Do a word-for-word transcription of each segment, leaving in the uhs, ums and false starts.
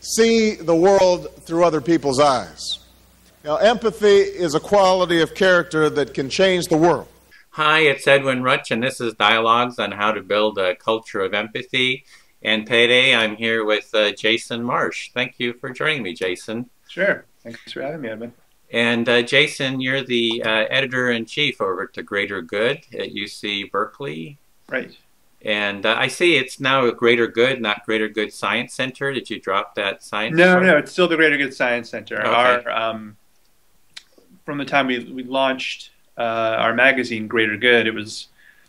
see the world through other people's eyes. Now, empathy is a quality of character that can change the world. Hi, it's Edwin Rutsch, and this is Dialogues on How to Build a Culture of Empathy. And today I'm here with uh, Jason Marsh. Thank you for joining me, Jason. Sure. Thanks for having me, Edwin. And uh, Jason, you're the uh, editor-in-chief over at the Greater Good at U C Berkeley. Right. And uh, I see it's now a Greater Good, not Greater Good Science Center. Did you drop that science? No, part? no, it's still the Greater Good Science Center. Okay. Our, um, from the time we, we launched uh, our magazine, Greater Good, it was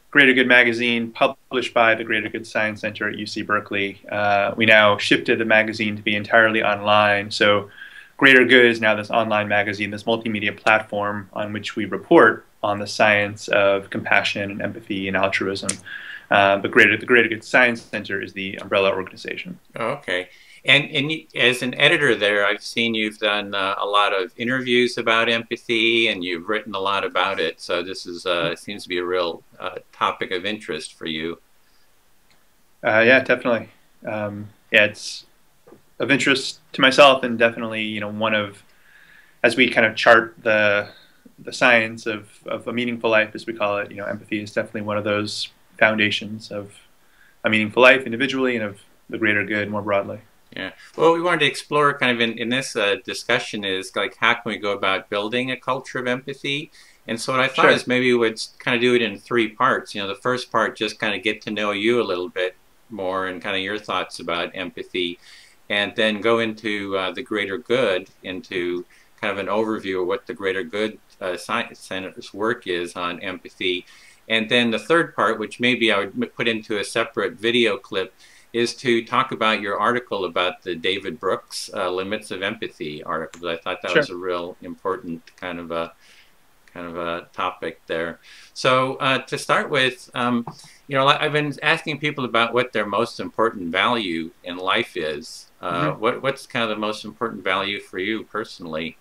Greater Good magazine published by the Greater Good Science Center at U C Berkeley. Uh, we now shifted the magazine to be entirely online. So Greater Good is now this online magazine, this multimedia platform on which we report on the science of compassion and empathy and altruism. Uh, but Greater, the Greater Good Science Center is the umbrella organization. Okay. And, and you, as an editor there, I've seen you've done uh, a lot of interviews about empathy, and you've written a lot about it. So this is uh, seems to be a real uh, topic of interest for you. Uh, yeah, definitely. Um, yeah, it's of interest to myself, and definitely, you know, one of, as we kind of chart the the science of, of a meaningful life, as we call it, you know, empathy is definitely one of those foundations of a meaningful life individually and of the greater good more broadly. Yeah. Well, we wanted to explore kind of in, in this uh, discussion is like, how can we go about building a culture of empathy? And so what I thought sure. is maybe we would kind of do it in three parts. You know, the first part, just kind of get to know you a little bit more and kind of your thoughts about empathy, and then go into uh, the greater good, into kind of an overview of what the Greater Good uh, Science Center's work is on empathy. And then the third part, which maybe I would put into a separate video clip, is to talk about your article about the David Brooks uh, Limits of Empathy article. I thought that sure. was a real important kind of a kind of a topic there. So uh, to start with, um, you know, I've been asking people about what their most important value in life is. Uh, mm-hmm. What what's kind of the most important value for you personally?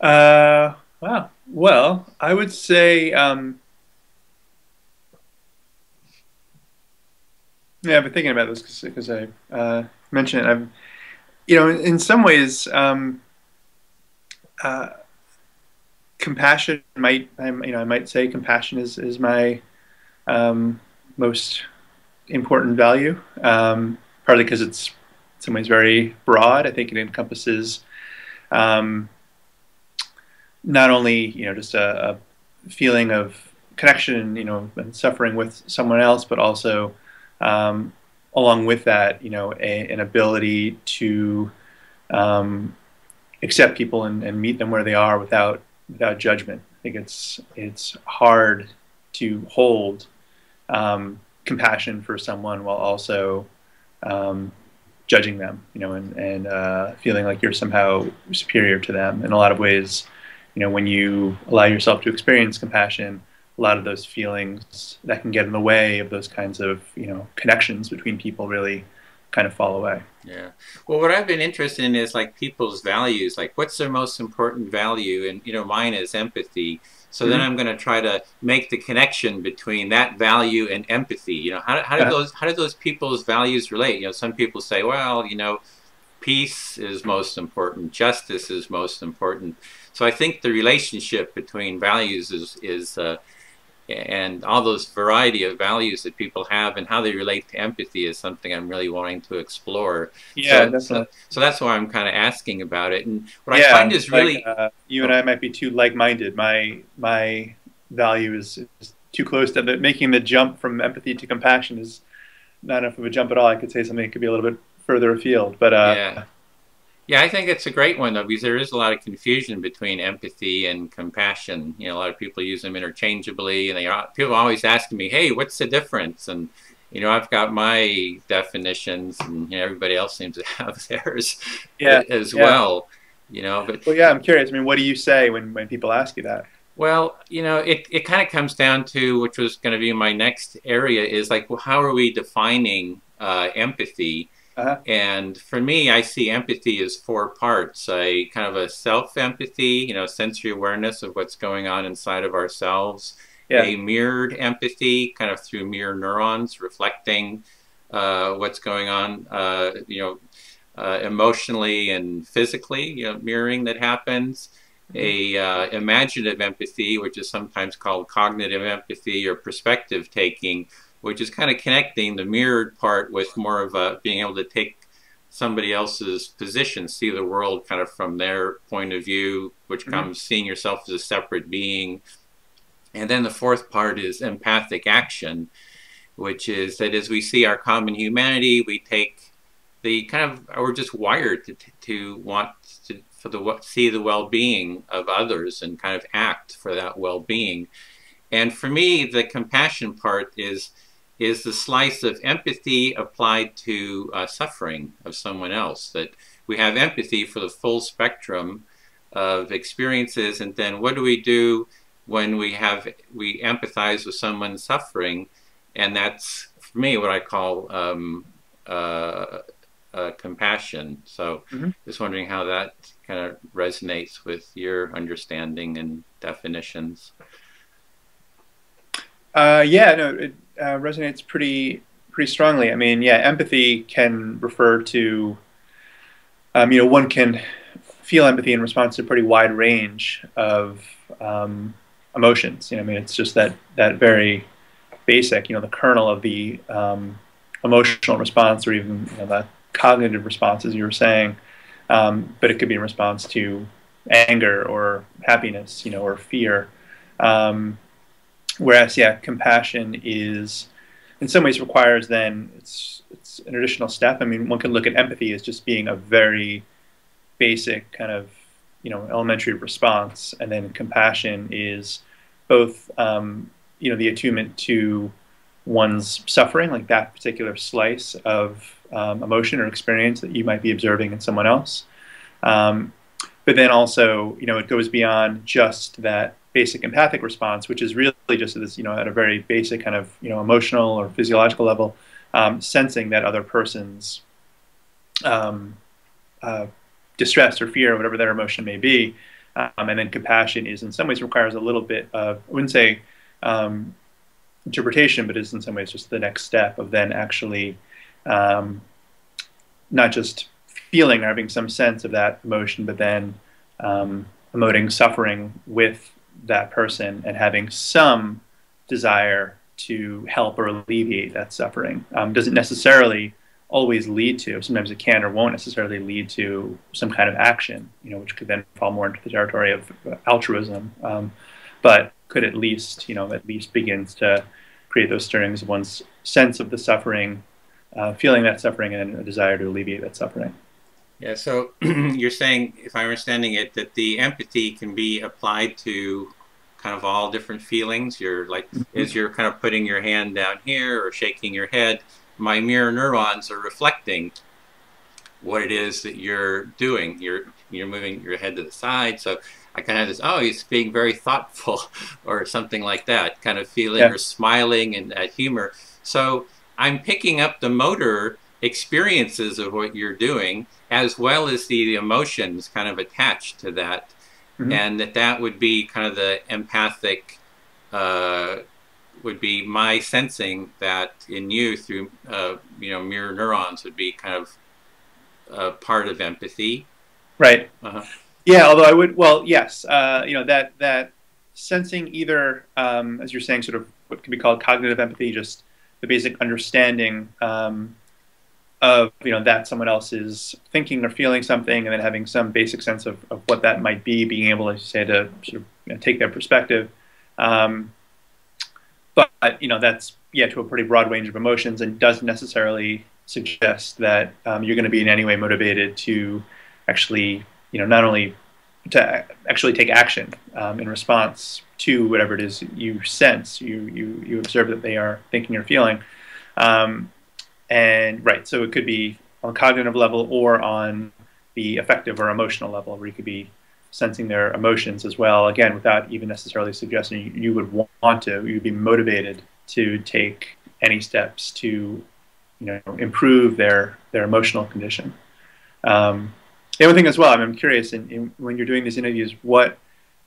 Uh, wow. Well, I would say. Um... Yeah, I've been thinking about this because I uh, mentioned it. I've, you know, in, in some ways, um, uh, compassion might, I'm, you know, I might say compassion is is my um, most important value. Um, partly because it's, in some ways, very broad. I think it encompasses um, not only, you know, just a, a feeling of connection, you know, and suffering with someone else, but also Um, along with that, you know, a, an ability to um, accept people and, and meet them where they are without without judgment. I think it's it's hard to hold um, compassion for someone while also um, judging them, you know, and, and uh, feeling like you're somehow superior to them. In a lot of ways, you know, when you allow yourself to experience compassion, a lot of those feelings that can get in the way of those kinds of, you know, connections between people really kind of fall away. Yeah. Well, what I've been interested in is like people's values, like what's their most important value? And, you know, mine is empathy. So mm-hmm. then I'm going to try to make the connection between that value and empathy. You know, how, how do yeah. those, how do those people's values relate? You know, some people say, well, you know, peace is most important. Justice is most important. So I think the relationship between values is, is, uh, and all those variety of values that people have and how they relate to empathy is something I'm really wanting to explore. Yeah, so, definitely. So, so that's why I'm kind of asking about it. And what yeah, I find is like, really... Uh, you and I might be too like-minded. My my value is, is too close to that. Making the jump from empathy to compassion is not enough of a jump at all. I could say something that could be a little bit further afield. But uh, yeah. Yeah, I think it's a great one, though, because there is a lot of confusion between empathy and compassion. You know, a lot of people use them interchangeably, and they are, people are always asking me, hey, what's the difference? And, you know, I've got my definitions, and you know, everybody else seems to have theirs yeah, as yeah. well, you know. But, well, yeah, I'm curious. I mean, what do you say when, when people ask you that? Well, you know, it, it kind of comes down to, which was going to be my next area, is like, well, how are we defining uh, empathy? Uh-huh. And for me, I see empathy as four parts, a kind of a self-empathy, you know, sensory awareness of what's going on inside of ourselves, yeah. a mirrored empathy, kind of through mirror neurons, reflecting uh, what's going on, uh, you know, uh, emotionally and physically, you know, mirroring that happens, a uh, imaginative empathy, which is sometimes called cognitive empathy or perspective taking, which is kind of connecting the mirrored part with more of a being able to take somebody else's position, see the world kind of from their point of view, which mm-hmm. comes seeing yourself as a separate being. And then the fourth part is empathic action, which is that as we see our common humanity, we take the kind of, we're just wired to, to want to for the, see the well-being of others and kind of act for that well-being. And for me, the compassion part is, is the slice of empathy applied to uh, suffering of someone else, that we have empathy for the full spectrum of experiences. And then what do we do when we have, we empathize with someone suffering? And that's, for me, what I call um, uh, uh, compassion. So mm-hmm. just wondering how that kind of resonates with your understanding and definitions. Uh, yeah, no, it uh, resonates pretty pretty strongly. I mean, yeah, empathy can refer to, um, you know, one can feel empathy in response to a pretty wide range of um, emotions. You know, I mean, it's just that that very basic, you know, the kernel of the um, emotional response, or even, you know, the cognitive response, as you were saying, um, but it could be in response to anger or happiness, you know, or fear. Um, whereas, yeah, compassion is, in some ways, requires then, it's, it's an additional step. I mean, one can look at empathy as just being a very basic kind of, you know, elementary response, and then compassion is both, um, you know, the attunement to one's suffering, like that particular slice of um, emotion or experience that you might be observing in someone else. Um, but then also, you know, it goes beyond just that basic empathic response, which is really just this, you know, at a very basic kind of, you know, emotional or physiological level, um, sensing that other person's um, uh, distress or fear or whatever their emotion may be. Um, and then compassion is in some ways requires a little bit of, I wouldn't say, Um, interpretation, but is in some ways just the next step of then actually um, not just feeling or having some sense of that emotion, but then um, emoting suffering with that person and having some desire to help or alleviate that suffering. Um, doesn't necessarily always lead to, sometimes it can or won't necessarily lead to some kind of action, you know, which could then fall more into the territory of altruism. Um, but could at least, you know, at least begins to create those stirrings of one's sense of the suffering, uh, feeling that suffering, and a desire to alleviate that suffering. Yeah, so you're saying, if I'm understanding it, that the empathy can be applied to kind of all different feelings. You're like, mm-hmm. as you're kind of putting your hand down here or shaking your head, my mirror neurons are reflecting what it is that you're doing. You're, you're moving your head to the side, so I kind of have this, oh, he's being very thoughtful, or something like that, kind of feeling, yeah. or smiling and that humor. So I'm picking up the motor experiences of what you're doing, as well as the emotions kind of attached to that. Mm-hmm. And that that would be kind of the empathic, uh, would be my sensing that in you through, uh, you know, mirror neurons would be kind of a part of empathy. Right. Uh-huh. Yeah, although I would, well, yes, uh, you know, that that sensing either, um, as you're saying, sort of what can be called cognitive empathy, just the basic understanding um, of, you know, that someone else is thinking or feeling something, and then having some basic sense of, of what that might be, being able, as you say, to sort of, you know, take their perspective. Um, but, you know, that's, yeah, to a pretty broad range of emotions, and doesn't necessarily suggest that um, you're going to be in any way motivated to actually, you know, not only to actually take action um, in response to whatever it is you sense, you you you observe that they are thinking or feeling, um, and right. So it could be on a cognitive level or on the affective or emotional level, where you could be sensing their emotions as well. Again, without even necessarily suggesting you would want to, you'd be motivated to take any steps to, you know, improve their their emotional condition. Um, The other thing as well, I mean, I'm curious, in, in, when you're doing these interviews, what,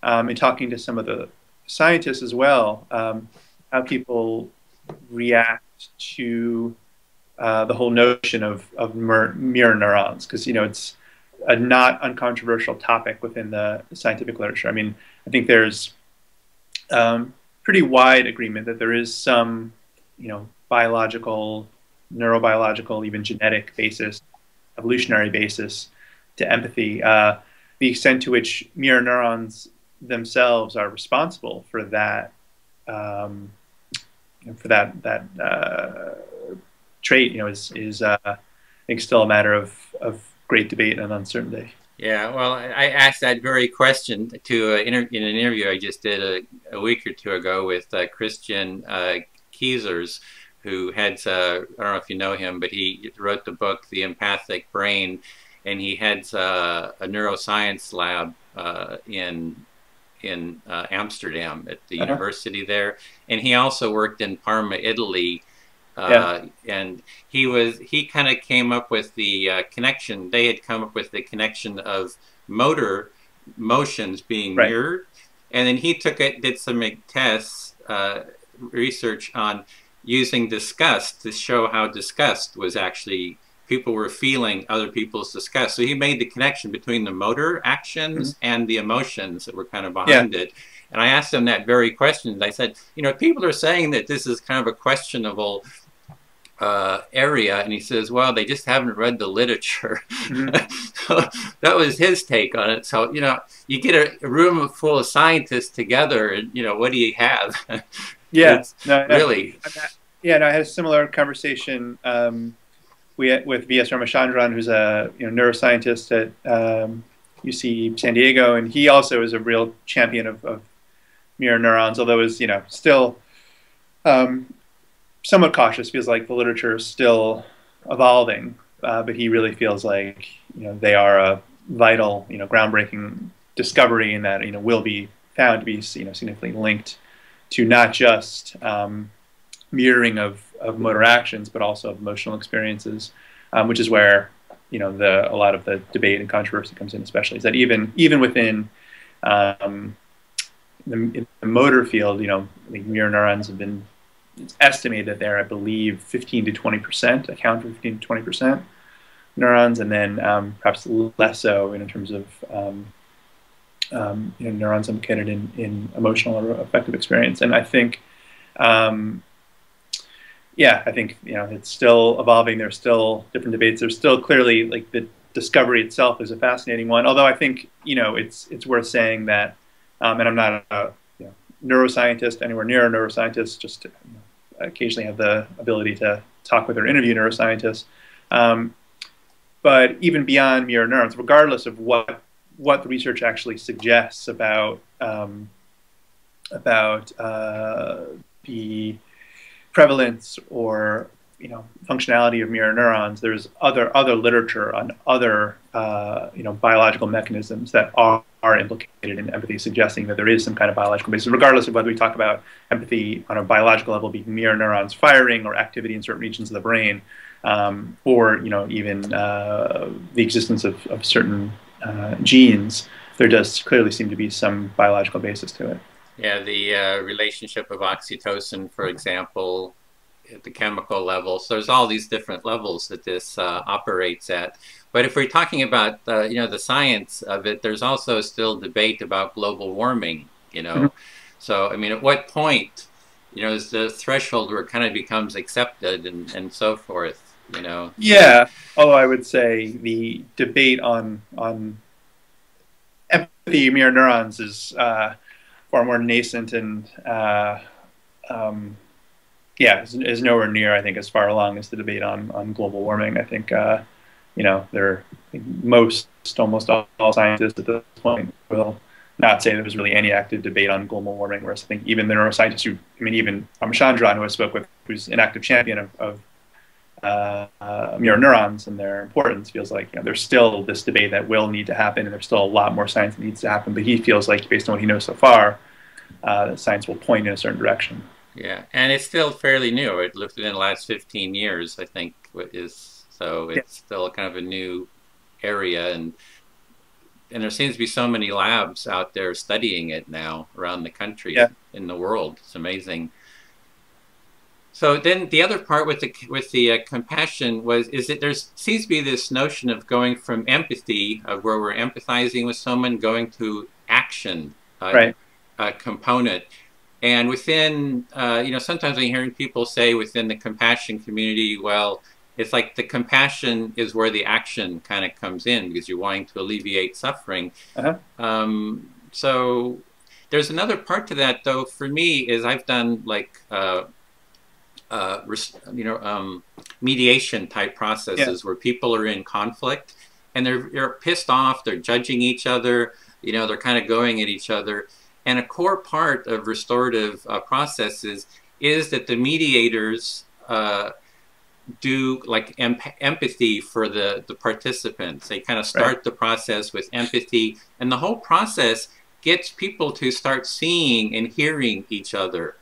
um, in talking to some of the scientists as well, um, how people react to uh, the whole notion of, of mirror neurons, because, you know, it's a not uncontroversial topic within the scientific literature. I mean, I think there's um, pretty wide agreement that there is some, you know, biological, neurobiological, even genetic basis, evolutionary basis to empathy. Uh, the extent to which mirror neurons themselves are responsible for that, um, for that that uh, trait, you know, is is uh, I think still a matter of of great debate and uncertainty. Yeah, well, I asked that very question to uh, in an interview I just did a, a week or two ago with uh, Christian uh, Kiesers, who had, uh, I don't know if you know him, but he wrote the book, The Empathic Brain, and he had uh, a neuroscience lab uh, in in uh, Amsterdam at the uh-huh. university there. And he also worked in Parma, Italy. Uh, yeah. And he was, he kind of came up with the uh, connection. They had come up with the connection of motor motions being right. mirrored. And then he took it, did some tests, uh, research on using disgust to show how disgust was actually, people were feeling other people's disgust. So he made the connection between the motor actions mm-hmm. and the emotions that were kind of behind yeah. it. And I asked him that very question. I said, you know, people are saying that this is kind of a questionable uh, area. And he says, well, they just haven't read the literature. Mm-hmm. So that was his take on it. So, you know, you get a room full of scientists together and, you know, what do you have? Yeah, no, no, really. Yeah, no, I had a similar conversation um, we with V S Ramachandran, who's a you know, neuroscientist at um, U C San Diego, and he also is a real champion of, of mirror neurons, although is you know still um, somewhat cautious. Feels like the literature is still evolving, uh, but he really feels like you know they are a vital, you know, groundbreaking discovery, and that you know will be found to be you know significantly linked to not just um, mirroring of, of motor actions, but also of emotional experiences, um, which is where you know the a lot of the debate and controversy comes in. Especially is that even even within um, the, in the motor field, you know, I think mirror neurons have been it's estimated that they're, I believe, fifteen to twenty percent account for fifteen to twenty percent neurons, and then um, perhaps less so in terms of um, Um, you know, neurons implicated in, in emotional or affective experience. And I think, um, yeah, I think, you know, it's still evolving. There's still different debates. There's still clearly, like, the discovery itself is a fascinating one. Although I think, you know, it's it's worth saying that, um, and I'm not a you know, neuroscientist, anywhere near a neuroscientist, just you know, occasionally have the ability to talk with or interview neuroscientists. Um, but even beyond mirror neurons, regardless of what what the research actually suggests about um, about uh, the prevalence or you know functionality of mirror neurons, there's other other literature on other uh, you know biological mechanisms that are, are implicated in empathy, suggesting that there is some kind of biological basis, regardless of whether we talk about empathy on a biological level, being mirror neurons firing or activity in certain regions of the brain, um, or you know even uh, the existence of, of certain Uh, genes. There does clearly seem to be some biological basis to it. Yeah, the uh, relationship of oxytocin, for example, at the chemical level. So there's all these different levels that this uh, operates at. But if we're talking about uh, you know the science of it, there's also still debate about global warming. You know, mm-hmm. So I mean, at what point you know is the threshold where it kind of becomes accepted and and so forth? You know. Yeah. Although I would say the debate on on empathy, mirror neurons, is uh, far more nascent and uh, um, yeah, is, is nowhere near, I think, as far along as the debate on on global warming. I think uh, you know there most almost all, all scientists at this point will not say there was really any active debate on global warming. Whereas I think even the neuroscientists who, I mean, even Ramachandran, who I spoke with, who's an active champion of, of Uh, uh, mirror neurons and their importance, feels like you know, there's still this debate that will need to happen, and there's still a lot more science that needs to happen. But he feels like, based on what he knows so far, uh, that science will point in a certain direction. Yeah, and it's still fairly new. It lived within the last fifteen years, I think, is so it's yeah. still kind of a new area, and and there seems to be so many labs out there studying it now around the country, yeah. in the world. It's amazing. So then the other part with the with the uh, compassion was is that there seems to be this notion of going from empathy, uh, where we're empathizing with someone, going to action uh, right. uh, component. And within, uh, you know, sometimes I'm hearing people say within the compassion community, well, it's like the compassion is where the action kind of comes in because you're wanting to alleviate suffering. Uh-huh. um, so there's another part to that, though, for me, is I've done like, uh, uh, you know, um, mediation type processes yeah. where people are in conflict and they're, they're pissed off, they're judging each other, you know, they're kind of going at each other. And a core part of restorative uh, processes is that the mediators uh, do like em empathy for the, the participants. They kind of start right. the process with empathy, and the whole process gets people to start seeing and hearing each other.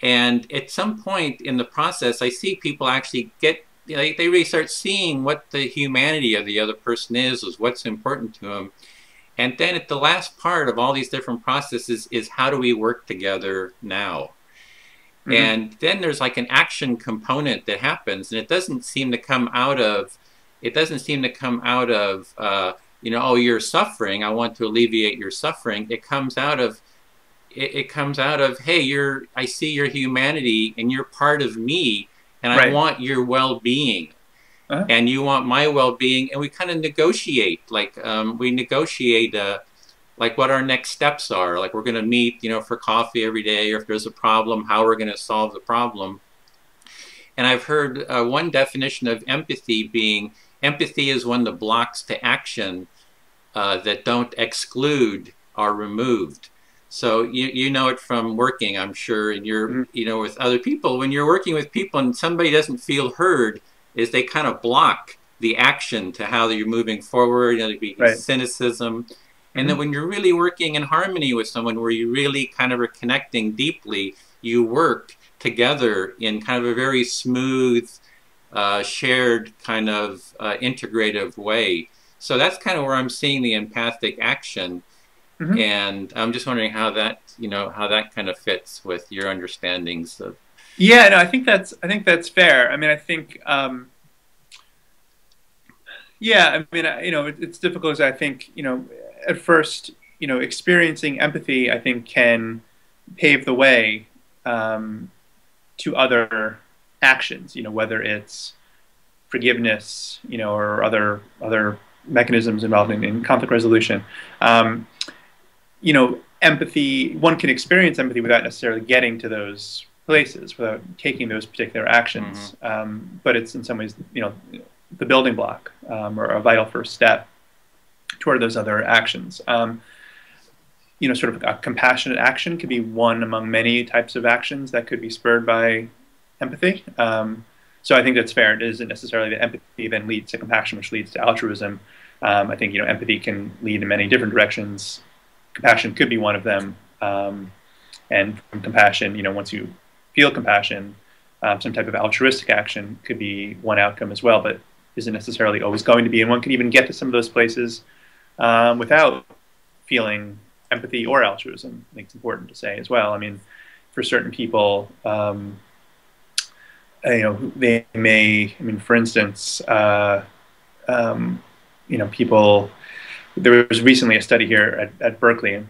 And at some point in the process, I see people actually get, you know, they really start seeing what the humanity of the other person is, is what's important to them. And then at the last part of all these different processes is how do we work together now? Mm-hmm. And then there's like an action component that happens, and it doesn't seem to come out of, it doesn't seem to come out of, uh, you know, oh, you're suffering, I want to alleviate your suffering. It comes out of, it, it comes out of, hey, you're, I see your humanity and you're part of me, and right. I want your well-being. Uh-huh. And you want my well-being, and we kind of negotiate, like um, we negotiate, uh, like what our next steps are. Like we're going to meet, you know, for coffee every day, or if there's a problem, how we're going to solve the problem. And I've heard uh, one definition of empathy being empathy is one of the blocks to action uh, that don't exclude are removed. So you you know it from working, I'm sure, and you're mm-hmm. you know with other people when you're working with people and somebody doesn't feel heard. Is they kind of block the action to how you're moving forward, you know, there'd be right. cynicism. And mm-hmm. then when you're really working in harmony with someone where you really kind of are connecting deeply, you work together in kind of a very smooth, uh, shared kind of uh, integrative way. So that's kind of where I'm seeing the empathic action. Mm-hmm. And I'm just wondering how that, you know, how that kind of fits with your understandings of. Yeah, no, I think that's I think that's fair. I mean, I think, um, yeah, I mean, I, you know, it, it's difficult. As I think, you know, at first, you know, experiencing empathy, I think, can pave the way um, to other actions. You know, whether it's forgiveness, you know, or other other mechanisms involved in, in conflict resolution. Um, you know, empathy. One can experience empathy without necessarily getting to those. Places without taking those particular actions, mm-hmm. um, but it's in some ways, you know, the building block um, or a vital first step toward those other actions. Um, you know, sort of a compassionate action could be one among many types of actions that could be spurred by empathy. Um, so I think that's fair. It isn't necessarily that empathy then leads to compassion, which leads to altruism. Um, I think, you know, empathy can lead in many different directions. Compassion could be one of them, um, and from compassion, you know, once you feel compassion, um, some type of altruistic action could be one outcome as well, but isn't necessarily always going to be. And one can even get to some of those places um, without feeling empathy or altruism. I think it's important to say as well. I mean, for certain people, um, you know, they may, I mean, for instance, uh, um, you know, people, there was recently a study here at, at Berkeley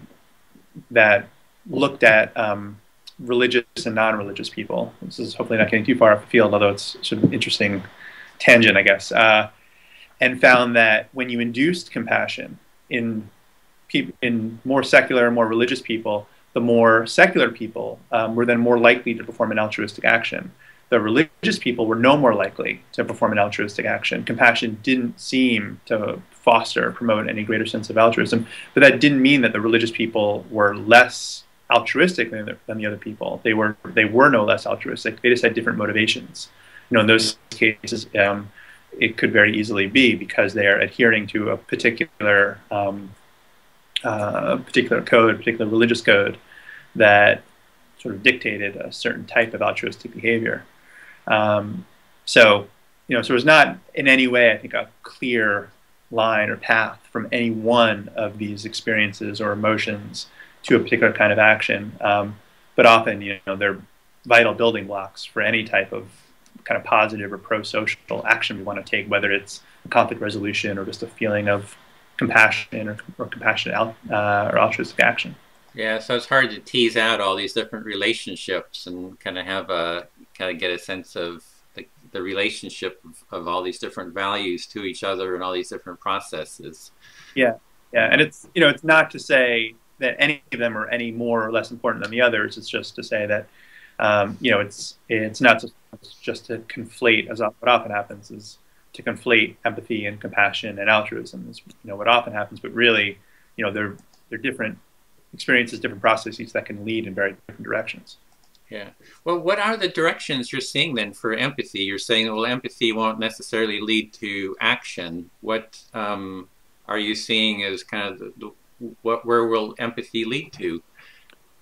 that looked at um, religious and non-religious people. This is hopefully not getting too far off the field, although it's sort of an interesting tangent, I guess, uh, and found that when you induced compassion in, pe in more secular, more religious people, the more secular people um, were then more likely to perform an altruistic action. The religious people were no more likely to perform an altruistic action. Compassion didn't seem to foster or promote any greater sense of altruism, but that didn't mean that the religious people were less altruistic than the, than the other people. They were they were no less altruistic. They just had different motivations. You know, in those cases, um, it could very easily be because they are adhering to a particular um, uh, particular code, particular religious code that sort of dictated a certain type of altruistic behavior. Um, so, you know, so it's not in any way, I think, a clear line or path from any one of these experiences or emotions to a particular kind of action, um, but often, you know, they're vital building blocks for any type of kind of positive or pro-social action we want to take, whether it's conflict resolution or just a feeling of compassion or, or compassionate uh, or altruistic action. Yeah, so it's hard to tease out all these different relationships and kind of have a kind of get a sense of the, the relationship of, of all these different values to each other and all these different processes. Yeah, yeah, and it's you know it's not to say that any of them are any more or less important than the others. It's just to say that um, you know it's it's not to, it's just to conflate, as what often happens is to conflate empathy and compassion and altruism is you know what often happens, but really you know they're they're different experiences, different processes that can lead in very different directions. Yeah. Well, what are the directions you're seeing then for empathy? You're saying, well, empathy won't necessarily lead to action. What um, are you seeing as kind of the, the, what where will empathy lead to?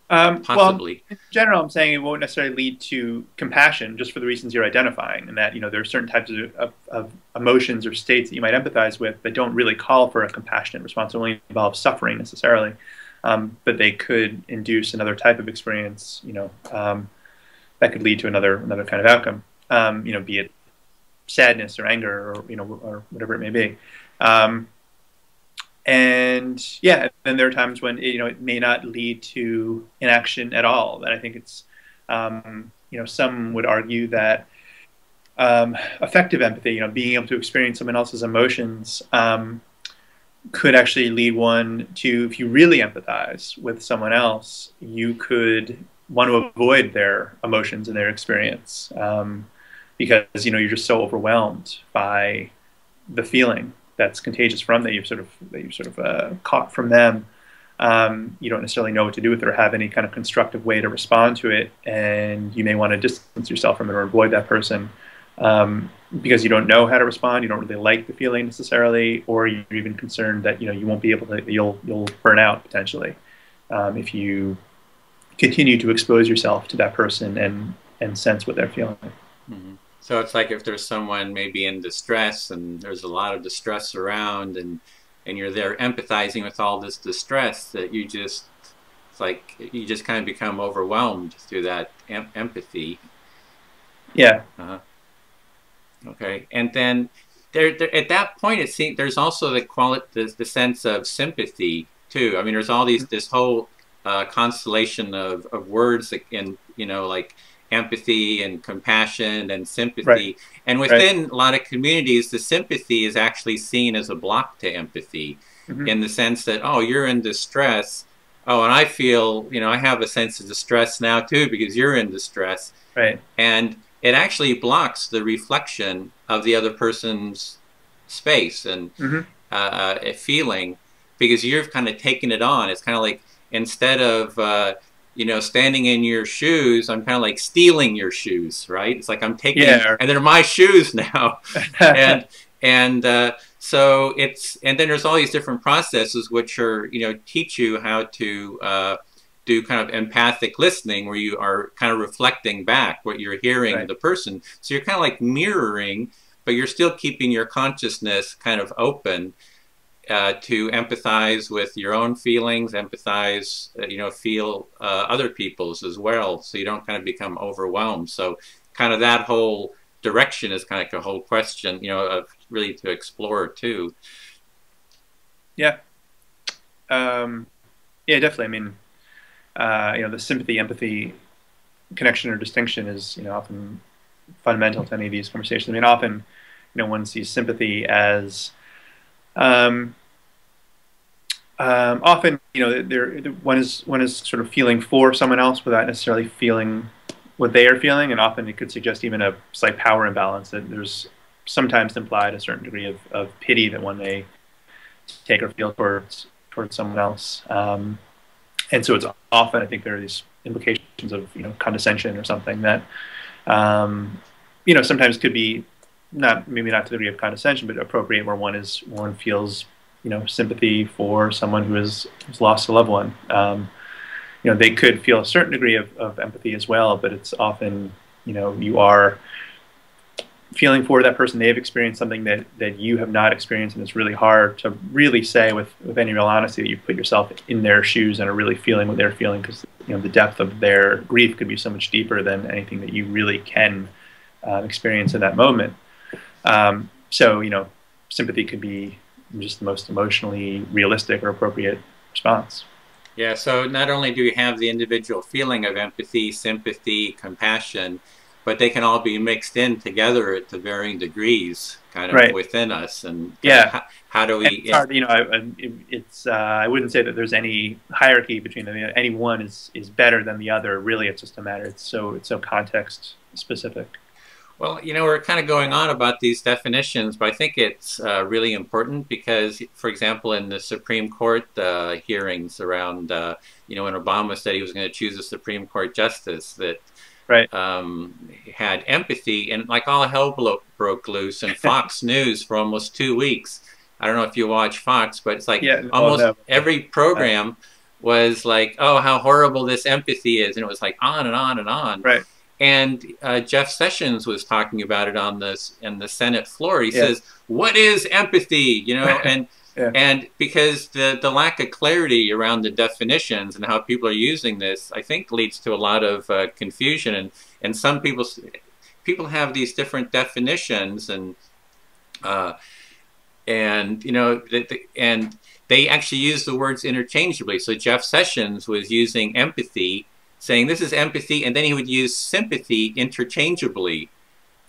Um, Possibly. Well, in general, I'm saying it won't necessarily lead to compassion, just for the reasons you're identifying, and that you know there are certain types of, of, of emotions or states that you might empathize with that don't really call for a compassionate response, only involve suffering necessarily. Um, but they could induce another type of experience, you know, um, that could lead to another another kind of outcome, um, you know, be it sadness or anger or you know or whatever it may be. Um, and yeah, then there are times when you know it may not lead to inaction at all. And I think it's, um, you know, some would argue that um, effective empathy, you know, being able to experience someone else's emotions. Um, could actually lead one to, if you really empathize with someone else, you could want to avoid their emotions and their experience um, because, you know, you're just so overwhelmed by the feeling that's contagious from that you've sort of, that you've sort of uh, caught from them. Um, you don't necessarily know what to do with it or have any kind of constructive way to respond to it, and you may want to distance yourself from it or avoid that person. Um, because you don't know how to respond, you don't really like the feeling necessarily, or you're even concerned that you know you won't be able to, you'll you'll burn out potentially um, if you continue to expose yourself to that person and and sense what they're feeling. Mm-hmm. So it's like if there's someone maybe in distress and there's a lot of distress around, and and you're there empathizing with all this distress, that you just it's like you just kind of become overwhelmed through that em empathy. Yeah. Uh-huh. Okay, and then there, there, at that point, it seems there's also the quality, the, the sense of sympathy too. I mean, there's all these this whole uh, constellation of, of words, and you know, like empathy and compassion and sympathy. Right. And within right. a lot of communities, the sympathy is actually seen as a block to empathy, mm-hmm. in the sense that oh, you're in distress. Oh, and I feel you know I have a sense of distress now too because you're in distress. Right. And it actually blocks the reflection of the other person's space and mm-hmm. uh, a feeling, because you've kind of taken it on. It's kind of like instead of uh, you know standing in your shoes, I'm kind of like stealing your shoes, right? It's like I'm taking, yeah. and they're my shoes now, and and uh, so it's and then there's all these different processes which are you know teach you how to. Uh, do kind of empathic listening where you are kind of reflecting back what you're hearing right. the person. So you're kind of like mirroring, but you're still keeping your consciousness kind of open uh, to empathize with your own feelings, empathize, you know, feel uh, other people's as well. So you don't kind of become overwhelmed. So kind of that whole direction is kind of a whole question, you know, of really to explore too. Yeah. Um, yeah, definitely. I mean, Uh, you know, the sympathy, empathy, connection, or distinction is, you know, often fundamental to any of these conversations. I mean, often, you know, one sees sympathy as, um, um, often, you know, there one is one is sort of feeling for someone else without necessarily feeling what they are feeling, and often it could suggest even a slight power imbalance. That there's sometimes implied a certain degree of, of pity that one may take or feel towards towards someone else. Um, And so it's often, I think, there are these implications of, you know, condescension or something that, um, you know, sometimes could be not, maybe not to the degree of condescension, but appropriate where one is, one feels, you know, sympathy for someone who has, has lost a loved one. Um, you know, they could feel a certain degree of, of empathy as well, but it's often, you know, you are feeling for that person. They've experienced something that, that you have not experienced, and it's really hard to really say with, with any real honesty that you put yourself in their shoes and are really feeling what they're feeling, because you know the depth of their grief could be so much deeper than anything that you really can uh, experience in that moment. Um, so, you know, sympathy could be just the most emotionally realistic or appropriate response. Yeah, so not only do you have the individual feeling of empathy, sympathy, compassion, but they can all be mixed in together at the varying degrees, kind of right. within us. And yeah, how, how do we? It's hard, you know, I, it, it's uh, I wouldn't say that there's any hierarchy between them. Any one is is better than the other. Really, it's just a matter. It's so it's so context specific. Well, you know, we're kind of going on about these definitions, but I think it's uh, really important because, for example, in the Supreme Court uh, hearings around, uh, you know, when Obama said he was going to choose a Supreme Court justice that. Right. Um, had empathy, and like all hell broke loose, and Fox News for almost two weeks. I don't know if you watch Fox, but it's like yeah, almost oh, no. every program was like, oh, how horrible this empathy is. And it was like on and on and on. Right. And uh, Jeff Sessions was talking about it on this in the Senate floor. He yeah. says, what is empathy? You know, and yeah. and because the, the lack of clarity around the definitions and how people are using this, I think, leads to a lot of uh, confusion. And, and some people, people have these different definitions, and, uh, and you know, th th and they actually use the words interchangeably. So Jeff Sessions was using empathy, saying this is empathy, and then he would use sympathy interchangeably.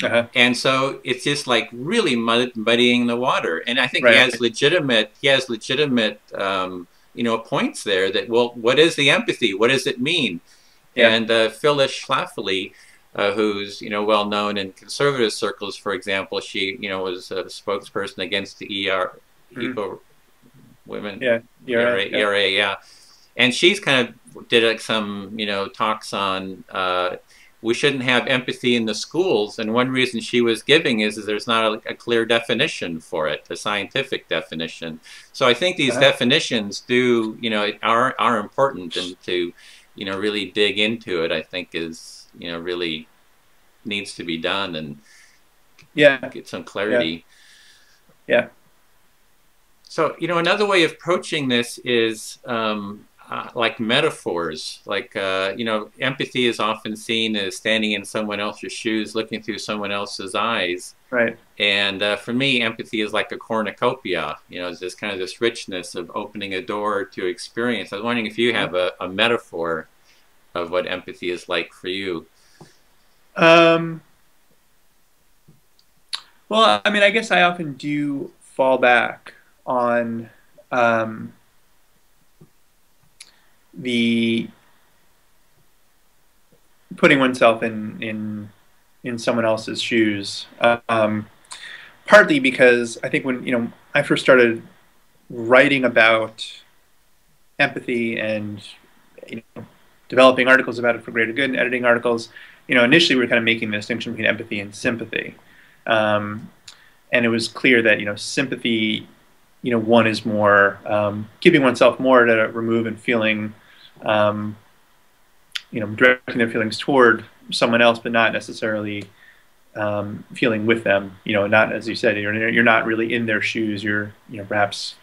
Uh-huh. And so it's just like really mud muddying the water, and I think right. he has legitimate he has legitimate um, you know points there. That well, what is the empathy? What does it mean? Yeah. And uh, Phyllis Schlafly, uh, who's you know well known in conservative circles, for example, she you know was a spokesperson against the E R A, mm-hmm. women, yeah, E R A, yeah. E R A, yeah, and she's kind of did like some you know talks on. Uh, We shouldn't have empathy in the schools, and one reason she was giving is, is there's not a, a clear definition for it, a scientific definition. So I think these uh-huh. definitions do, you know, are are important, and to, you know, really dig into it, I think is, you know, really needs to be done and yeah, get some clarity. Yeah. yeah. So you know, another way of approaching this is. Um, Uh, like metaphors, like, uh, you know, empathy is often seen as standing in someone else's shoes, looking through someone else's eyes. Right. And uh, for me, empathy is like a cornucopia, you know, it's this kind of this richness of opening a door to experience. I was wondering if you have a, a metaphor of what empathy is like for you. Um, well, I mean, I guess I often do fall back on... Um, the putting oneself in in in someone else's shoes, um, partly because I think when you know I first started writing about empathy and you know developing articles about it for Greater Good and editing articles, you know initially we were kind of making the distinction between empathy and sympathy, um, and it was clear that you know sympathy, you know one is more um, giving oneself more to remove and feeling. Um, you know, directing their feelings toward someone else, but not necessarily um, feeling with them. You know, not as you said, you're you're not really in their shoes. You're you know perhaps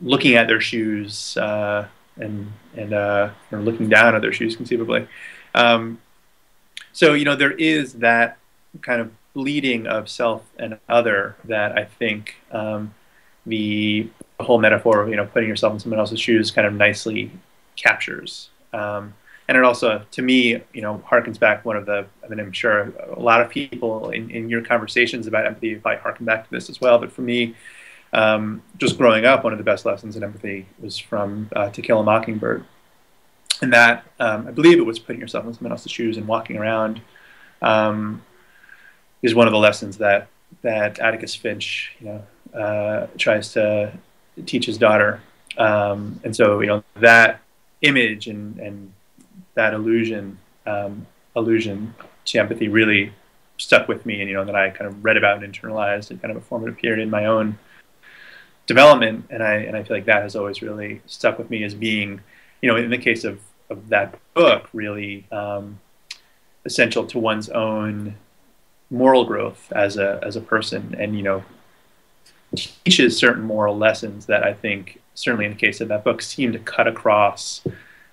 looking at their shoes uh, and and uh, or looking down at their shoes, conceivably. Um, so you know, there is that kind of bleeding of self and other that I think um, the whole metaphor of you know putting yourself in someone else's shoes kind of nicely. Captures, um, and it also, to me, you know, harkens back one of the. I mean, I'm sure a lot of people in, in your conversations about empathy probably harken back to this as well. But for me, um, just growing up, one of the best lessons in empathy was from uh, To Kill a Mockingbird, and that um, I believe it was putting yourself in someone else's shoes and walking around um, is one of the lessons that that Atticus Finch, you know, uh, tries to teach his daughter, um, and so you know that. Image and, and that illusion, um, allusion to empathy really stuck with me, and you know that I kind of read about and internalized in kind of a formative period in my own development, and I and I feel like that has always really stuck with me as being, you know, in the case of of that book, really um, essential to one's own moral growth as a as a person, and you know, teaches certain moral lessons that I think, certainly in the case of that book, seem to cut across,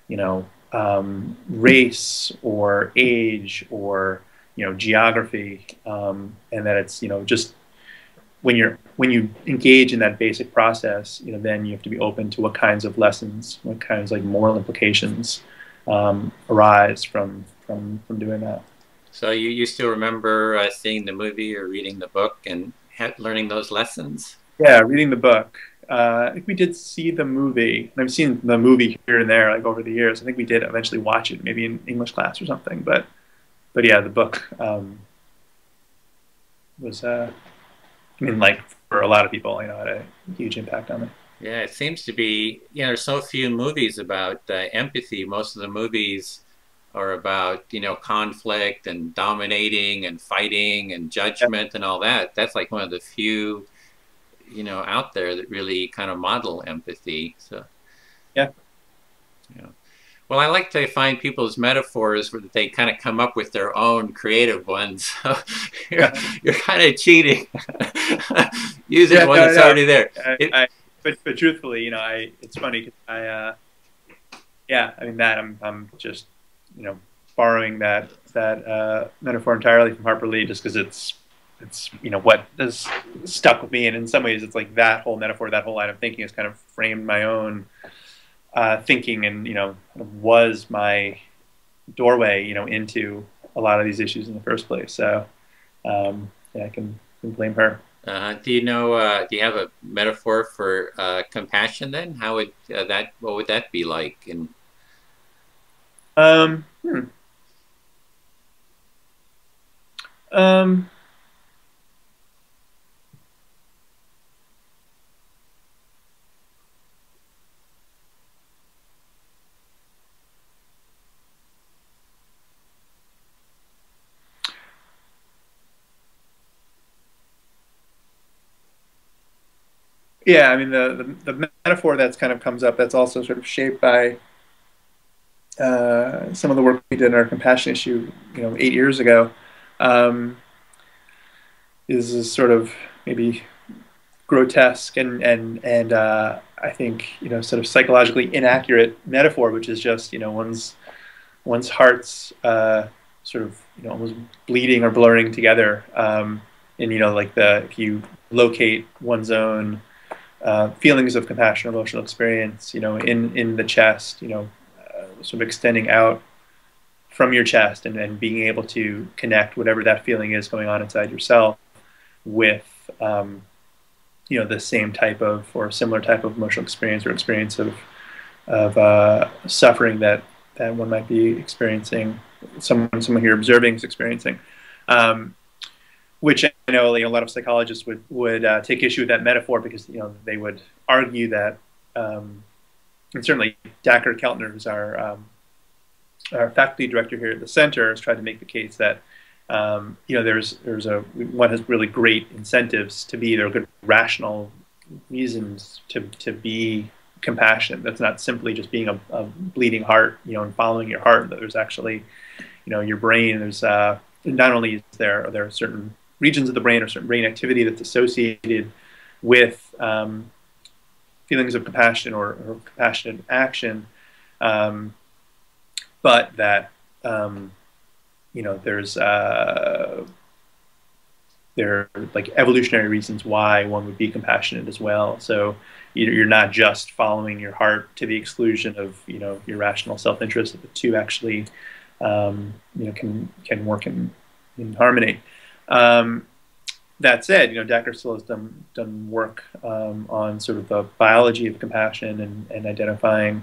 you know, um, race or age or you know geography, um, and that it's you know just when you're when you engage in that basic process, you know, then you have to be open to what kinds of lessons, what kinds like moral implications um, arise from from from doing that. So you you still remember uh, seeing the movie or reading the book and learning those lessons? Yeah, reading the book. Uh, I think we did see the movie. I've seen the movie here and there, like over the years. I think we did eventually watch it, maybe in English class or something. But, but yeah, the book um, was, uh, I mean, like for a lot of people, you know, had a huge impact on it. Yeah, it seems to be. You know, there's so few movies about uh, empathy. Most of the movies are about you know conflict and dominating and fighting and judgment, yeah, and all that. That's like one of the few, you know, out there that really kind of model empathy. So, yeah, yeah. Well, I like to find people's metaphors where they kind of come up with their own creative ones. So you're, yeah, you're kind of cheating using yeah, one no, that's no, already there. I, it, I, but but truthfully, you know, I it's funny because I, uh, yeah, I mean that I'm I'm just, you know, borrowing that that uh, metaphor entirely from Harper Lee, just because it's it's you know what has stuck with me, and in some ways it's like that whole metaphor, that whole line of thinking has kind of framed my own uh, thinking, and you know was my doorway you know into a lot of these issues in the first place. So um, yeah, I can, can blame her. Uh, do you know? Uh, do you have a metaphor for uh, compassion? Then how would uh, that? What would that be like? And Um, hmm. um, yeah, I mean, the, the, the metaphor that's kind of comes up, that's also sort of shaped by Uh, some of the work we did in our compassion issue, you know, eight years ago, um, is, is sort of maybe grotesque and and and uh, I think you know sort of psychologically inaccurate metaphor, which is just you know one's one's heart's uh, sort of you know almost bleeding or blurring together, um, and you know like the if you locate one's own uh, feelings of compassion or emotional experience, you know, in in the chest, you know, sort of extending out from your chest and then being able to connect whatever that feeling is going on inside yourself with, um, you know, the same type of or similar type of emotional experience or experience of, of uh, suffering that, that one might be experiencing, someone, someone you're observing is experiencing, um, which I know like, a lot of psychologists would, would uh, take issue with that metaphor because, you know, they would argue that, um, and certainly Dacher Keltner, who's our, um, our faculty director here at the center, has tried to make the case that, um, you know, there's, there's a, one has really great incentives to be, there are good rational reasons to, to be compassionate. That's not simply just being a, a bleeding heart, you know, and following your heart, but there's actually, you know, your brain, there's, uh, not only is there, there are certain regions of the brain or certain brain activity that's associated with, um, feelings of compassion or, or compassionate action, um, but that um, you know there's uh, there are like evolutionary reasons why one would be compassionate as well. So you're not just following your heart to the exclusion of you know your rational self-interest. The two actually um, you know can can work in, in harmony. Um, That said, you know, Dacher still has done, done work um, on sort of the biology of compassion and, and identifying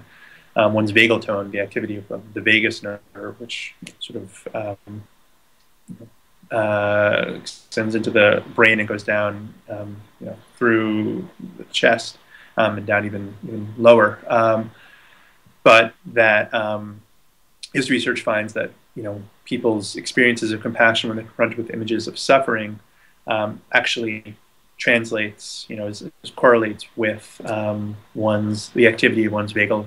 um, one's vagal tone, the activity of, of the vagus nerve, which sort of um, uh, extends into the brain and goes down um, you know, through the chest um, and down even, even lower. Um, but that um, his research finds that, you know, people's experiences of compassion when they're confronted with images of suffering Um, actually translates, you know, is, is correlates with um, one's the activity of one's vagal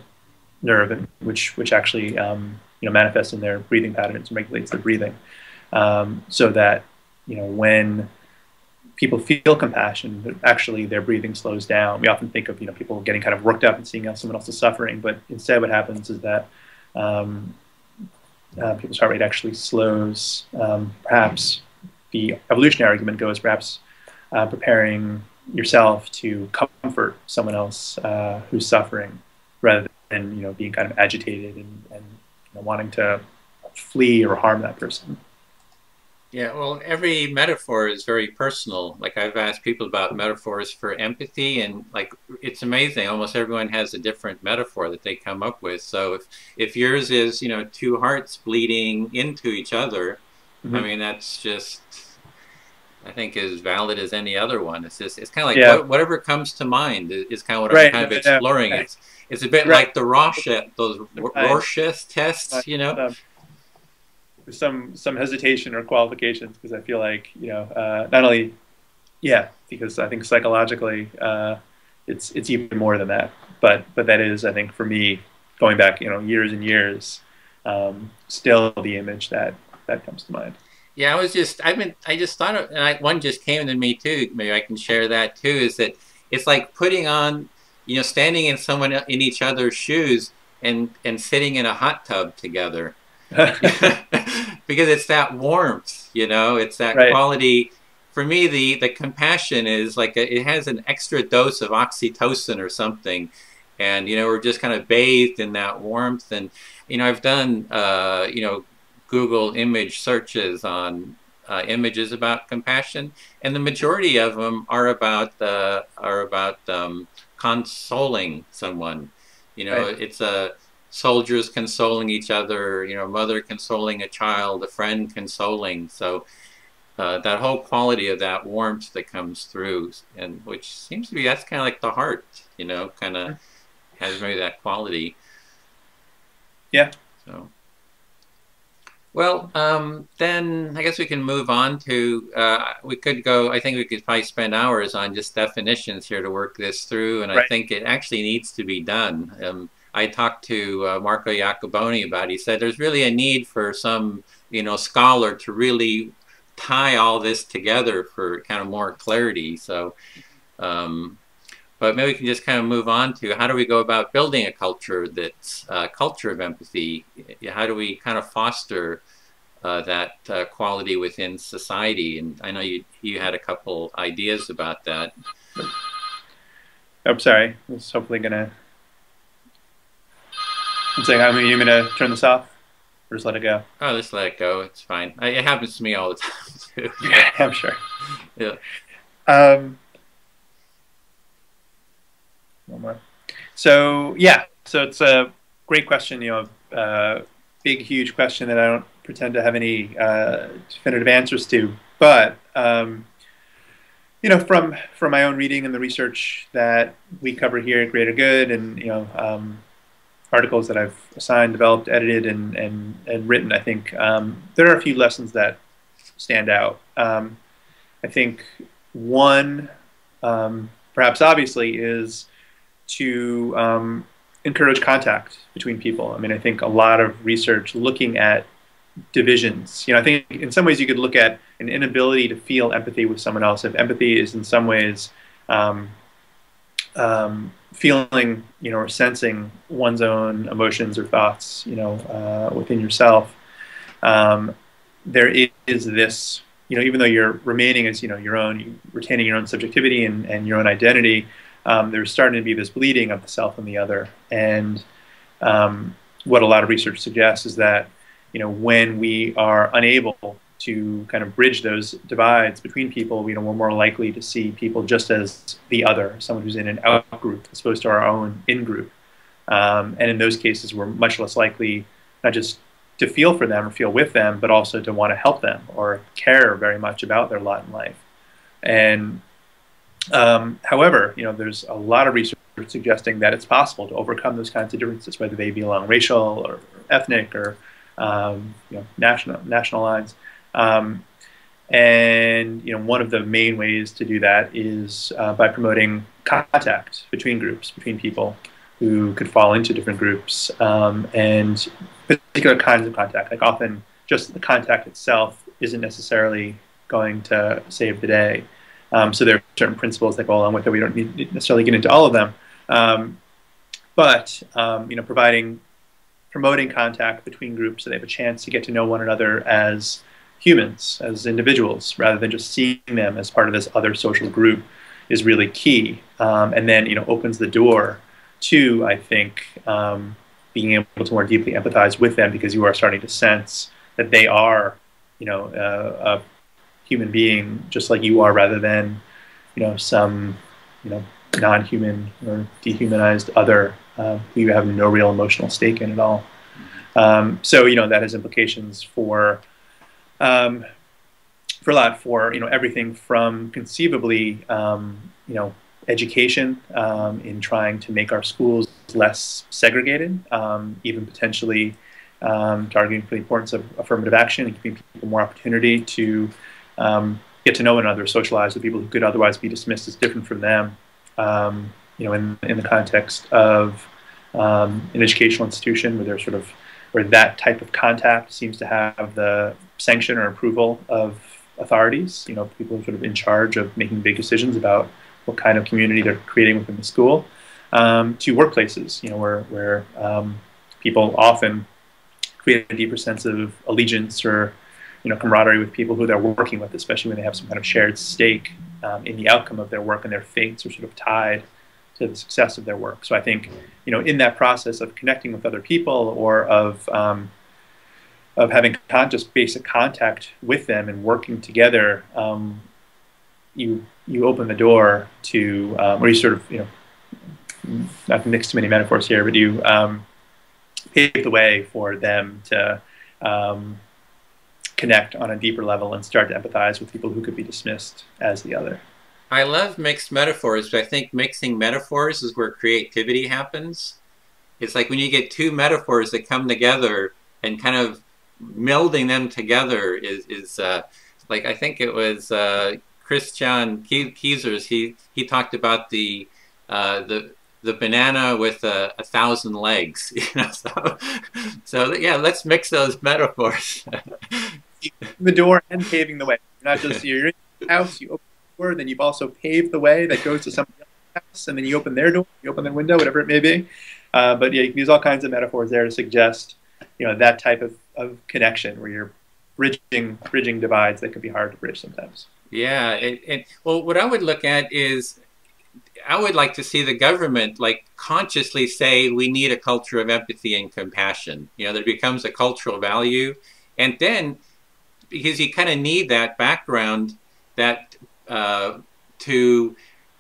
nerve, which which actually um, you know manifests in their breathing patterns and regulates their breathing. Um, so that you know, when people feel compassion, actually their breathing slows down. We often think of, you know, people getting kind of worked up and seeing how someone else is suffering, but instead what happens is that um, uh, people's heart rate actually slows. Um, perhaps the evolutionary argument goes, perhaps uh, preparing yourself to comfort someone else uh, who's suffering, rather than, you know, being kind of agitated and, and you know, wanting to flee or harm that person. Yeah, well, every metaphor is very personal. Like, I've asked people about metaphors for empathy, and like, it's amazing. Almost everyone has a different metaphor that they come up with. So if, if yours is, you know, two hearts bleeding into each other, mm-hmm. I mean, that's just, I think, as valid as any other one. It's just, it's kind of like, yeah. what, whatever comes to mind is, is kind of what right. I'm kind of exploring. Right. It's, it's a bit right. like the Rorschach, those Rorschach tests, you know? Um, some some hesitation or qualifications, because I feel like, you know, uh, not only, yeah, because I think psychologically uh, it's it's even more than that, but but that is, I think, for me, going back, you know, years and years, um, still the image that that comes to mind. Yeah, I was just I've been I just thought of, and I, one just came to me too. Maybe I can share that too. Is that it's like putting on, you know, standing in someone in each other's shoes and and sitting in a hot tub together. Because it's that warmth, you know, it's that right. quality. For me, the, the compassion is like, a, it has an extra dose of oxytocin or something. And, you know, we're just kind of bathed in that warmth. And, you know, I've done, uh, you know, Google image searches on uh, images about compassion. And the majority of them are about, uh, are about um, consoling someone. You know, right. it's a... soldiers consoling each other, you know, mother consoling a child, a friend consoling. So uh, that whole quality of that warmth that comes through, and which seems to be, that's kind of like the heart, you know, kind of has maybe that quality. Yeah. So, well, um, then I guess we can move on to, uh, we could go, I think we could probably spend hours on just definitions here to work this through. And right. I think it actually needs to be done. Um, I talked to uh, Marco Iacoboni about it. He said there's really a need for some, you know, scholar to really tie all this together for kind of more clarity. So, um, but maybe we can just kind of move on to, how do we go about building a culture that's a uh, culture of empathy? How do we kind of foster uh, that uh, quality within society? And I know you, you had a couple ideas about that. I'm sorry, I was hopefully going to... I'm saying, I mean, you mean to turn this off or just let it go? Oh, just let it go. It's fine. It happens to me all the time, too. Yeah, I'm sure. Yeah. Um, one more. So, yeah. So it's a great question, you know, uh, big, huge question that I don't pretend to have any uh, definitive answers to. But, um, you know, from, from my own reading and the research that we cover here at Greater Good and, you know, um, articles that I've assigned, developed, edited, and, and, and written, I think um, there are a few lessons that stand out. Um, I think one, um, perhaps obviously, is to um, encourage contact between people. I mean, I think a lot of research looking at divisions, you know, I think in some ways you could look at an inability to feel empathy with someone else. If empathy is in some ways um, um, feeling, you know, or sensing one's own emotions or thoughts, you know, uh, within yourself, um, there is this, you know, even though you're remaining as, you know, your own, retaining your own subjectivity and, and your own identity, um, there's starting to be this bleeding of the self and the other. And um, what a lot of research suggests is that, you know, when we are unable to kind of bridge those divides between people, you know, we're more likely to see people just as the other, someone who's in an out group as opposed to our own in group. Um, and in those cases, we're much less likely not just to feel for them or feel with them, but also to want to help them or care very much about their lot in life. And um, however, you know, there's a lot of research suggesting that it's possible to overcome those kinds of differences, whether they be along racial or ethnic or um, you know, national national lines. Um, and, you know, one of the main ways to do that is uh, by promoting contact between groups, between people who could fall into different groups, um, and particular kinds of contact. Like, often just the contact itself isn't necessarily going to save the day. Um, so there are certain principles that go along with it. We don't need to necessarily get into all of them. Um, but, um, you know, providing, promoting contact between groups so they have a chance to get to know one another as humans, as individuals, rather than just seeing them as part of this other social group is really key. Um, and then, you know, opens the door to, I think, um, being able to more deeply empathize with them, because you are starting to sense that they are, you know, uh, a human being just like you are, rather than, you know, some, you know, non-human or dehumanized other uh, who you have no real emotional stake in at all. Um, so, you know, that has implications for, um, for a lot, for, you know, everything from conceivably, um, you know, education um, in trying to make our schools less segregated, um, even potentially um, to arguing for the importance of affirmative action and giving people more opportunity to um, get to know one another, socialize with people who could otherwise be dismissed as different from them, um, you know, in, in the context of um, an educational institution where there's sort of, where that type of contact seems to have the sanction or approval of authorities, you know, people who are sort of in charge of making big decisions about what kind of community they're creating within the school, um, to workplaces, you know, where, where um, people often create a deeper sense of allegiance or, you know, camaraderie with people who they're working with, especially when they have some kind of shared stake um, in the outcome of their work, and their fates are sort of tied to the success of their work. So I think, you know, in that process of connecting with other people, or of, um, of having con just basic contact with them and working together, um, you you open the door to, um, or you sort of, you know, not to mix too many metaphors here, but you um, pave the way for them to um, connect on a deeper level and start to empathize with people who could be dismissed as the other. I love mixed metaphors, but I think mixing metaphors is where creativity happens. It's like when you get two metaphors that come together and kind of melding them together is, is uh, like, I think it was... Uh, Christian Kiesers, he he talked about the uh, the the banana with a, a thousand legs. You know, so so yeah, let's mix those metaphors. The door and paving the way. You're not just you're in your house, you open the door, then you've also paved the way that goes to somebody else's house, and then you open their door, you open their window, whatever it may be. Uh, but yeah, you can use all kinds of metaphors there to suggest, you know, that type of, of connection where you're bridging bridging divides that can be hard to bridge sometimes. Yeah, it, it, well, what I would look at is, I would like to see the government like consciously say we need a culture of empathy and compassion. You know, there becomes a cultural value, and then because you kind of need that background that uh, to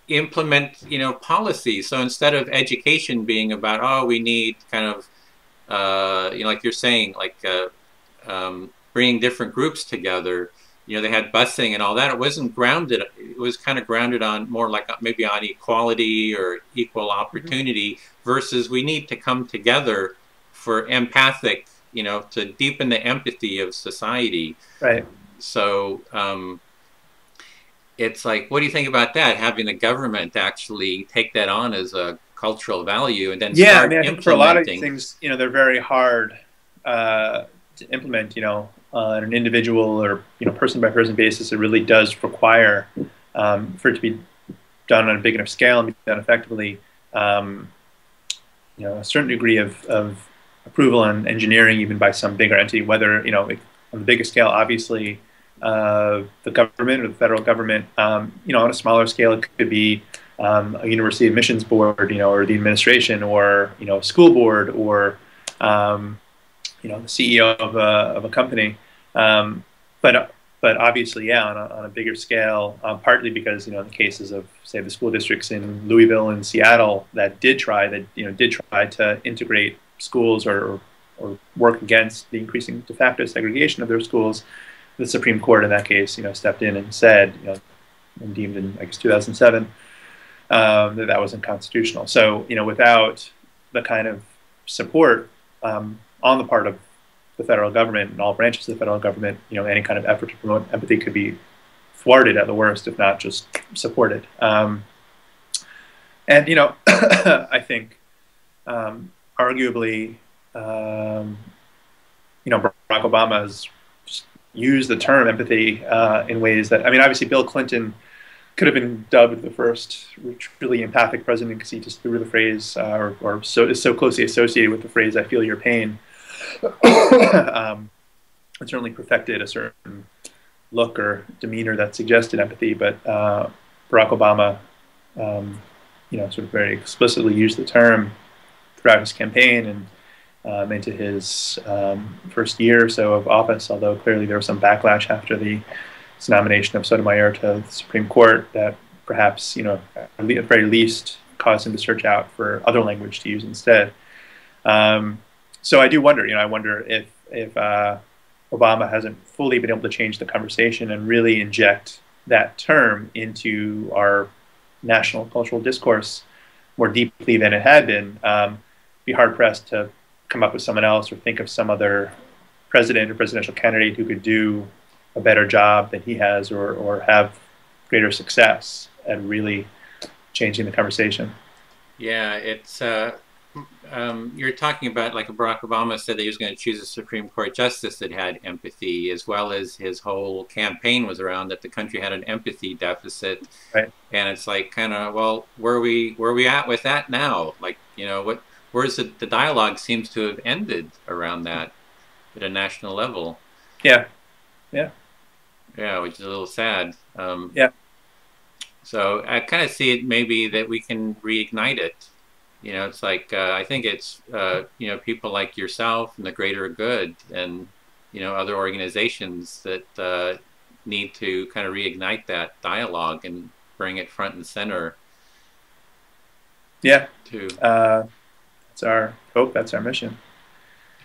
implement, you know, policy. So instead of education being about, oh, we need kind of uh, you know, like you're saying, like uh, um, bringing different groups together. You know, they had busing and all that. It wasn't grounded. It was kind of grounded on more like maybe on equality or equal opportunity, mm-hmm. versus we need to come together for empathic, you know, to deepen the empathy of society. Right. So um, it's like, what do you think about that? Having the government actually take that on as a cultural value and then yeah, start I mean, I think for a lot of things, you know, they're very hard uh, to implement, you know. Uh, on an individual or, you know, person by person basis, it really does require um, for it to be done on a big enough scale and be done effectively, um, you know, a certain degree of, of approval and engineering, even by some bigger entity. Whether, you know, it, on the bigger scale, obviously, uh, the government or the federal government. Um, you know, on a smaller scale, it could be um, a university admissions board, you know, or the administration, or, you know, a school board, or um, you know, the C E O of a, of a company, um, but but obviously, yeah, on a, on a bigger scale, um, partly because, you know, in the cases of, say, the school districts in Louisville and Seattle that did try that you know did try to integrate schools or or work against the increasing de facto segregation of their schools, the Supreme Court in that case, you know, stepped in and said, you know, and deemed in, I guess, two thousand seven um, that that was unconstitutional. So, you know, without the kind of support Um, on the part of the federal government and all branches of the federal government, you know, any kind of effort to promote empathy could be thwarted at the worst, if not just supported. Um, and, you know, I think um, arguably, um, you know, Barack Obama has use the term empathy uh, in ways that, I mean, obviously Bill Clinton could have been dubbed the first truly empathic president because he just threw the phrase, uh, or, or so, is so closely associated with the phrase, I feel your pain. um, it certainly perfected a certain look or demeanor that suggested empathy, but uh, Barack Obama, um, you know, sort of very explicitly used the term throughout his campaign and um, into his um, first year or so of office, although clearly there was some backlash after the his nomination of Sotomayor to the Supreme Court that perhaps, you know, at the very least caused him to search out for other language to use instead. Um, so I do wonder, you know, I wonder if, if uh, Obama hasn't fully been able to change the conversation and really inject that term into our national cultural discourse more deeply than it had been. Um, be hard-pressed to come up with someone else or think of some other president or presidential candidate who could do a better job than he has, or, or have greater success at really changing the conversation. Yeah, it's, uh, um, you're talking about, like Barack Obama said that he was going to choose a Supreme Court justice that had empathy, as well as his whole campaign was around that the country had an empathy deficit. Right. And it's like, kind of, well, where are we, where are we at with that now? Like, you know, what, where's the, the dialogue seems to have ended around that at a national level. Yeah. Yeah. Yeah, which is a little sad. Um, yeah. So I kind of see it maybe that we can reignite it. You know, it's like, uh, I think it's, uh, you know, people like yourself and the Greater Good and, you know, other organizations that uh, need to kind of reignite that dialogue and bring it front and center. Yeah. To, uh, that's our hope. That's our mission.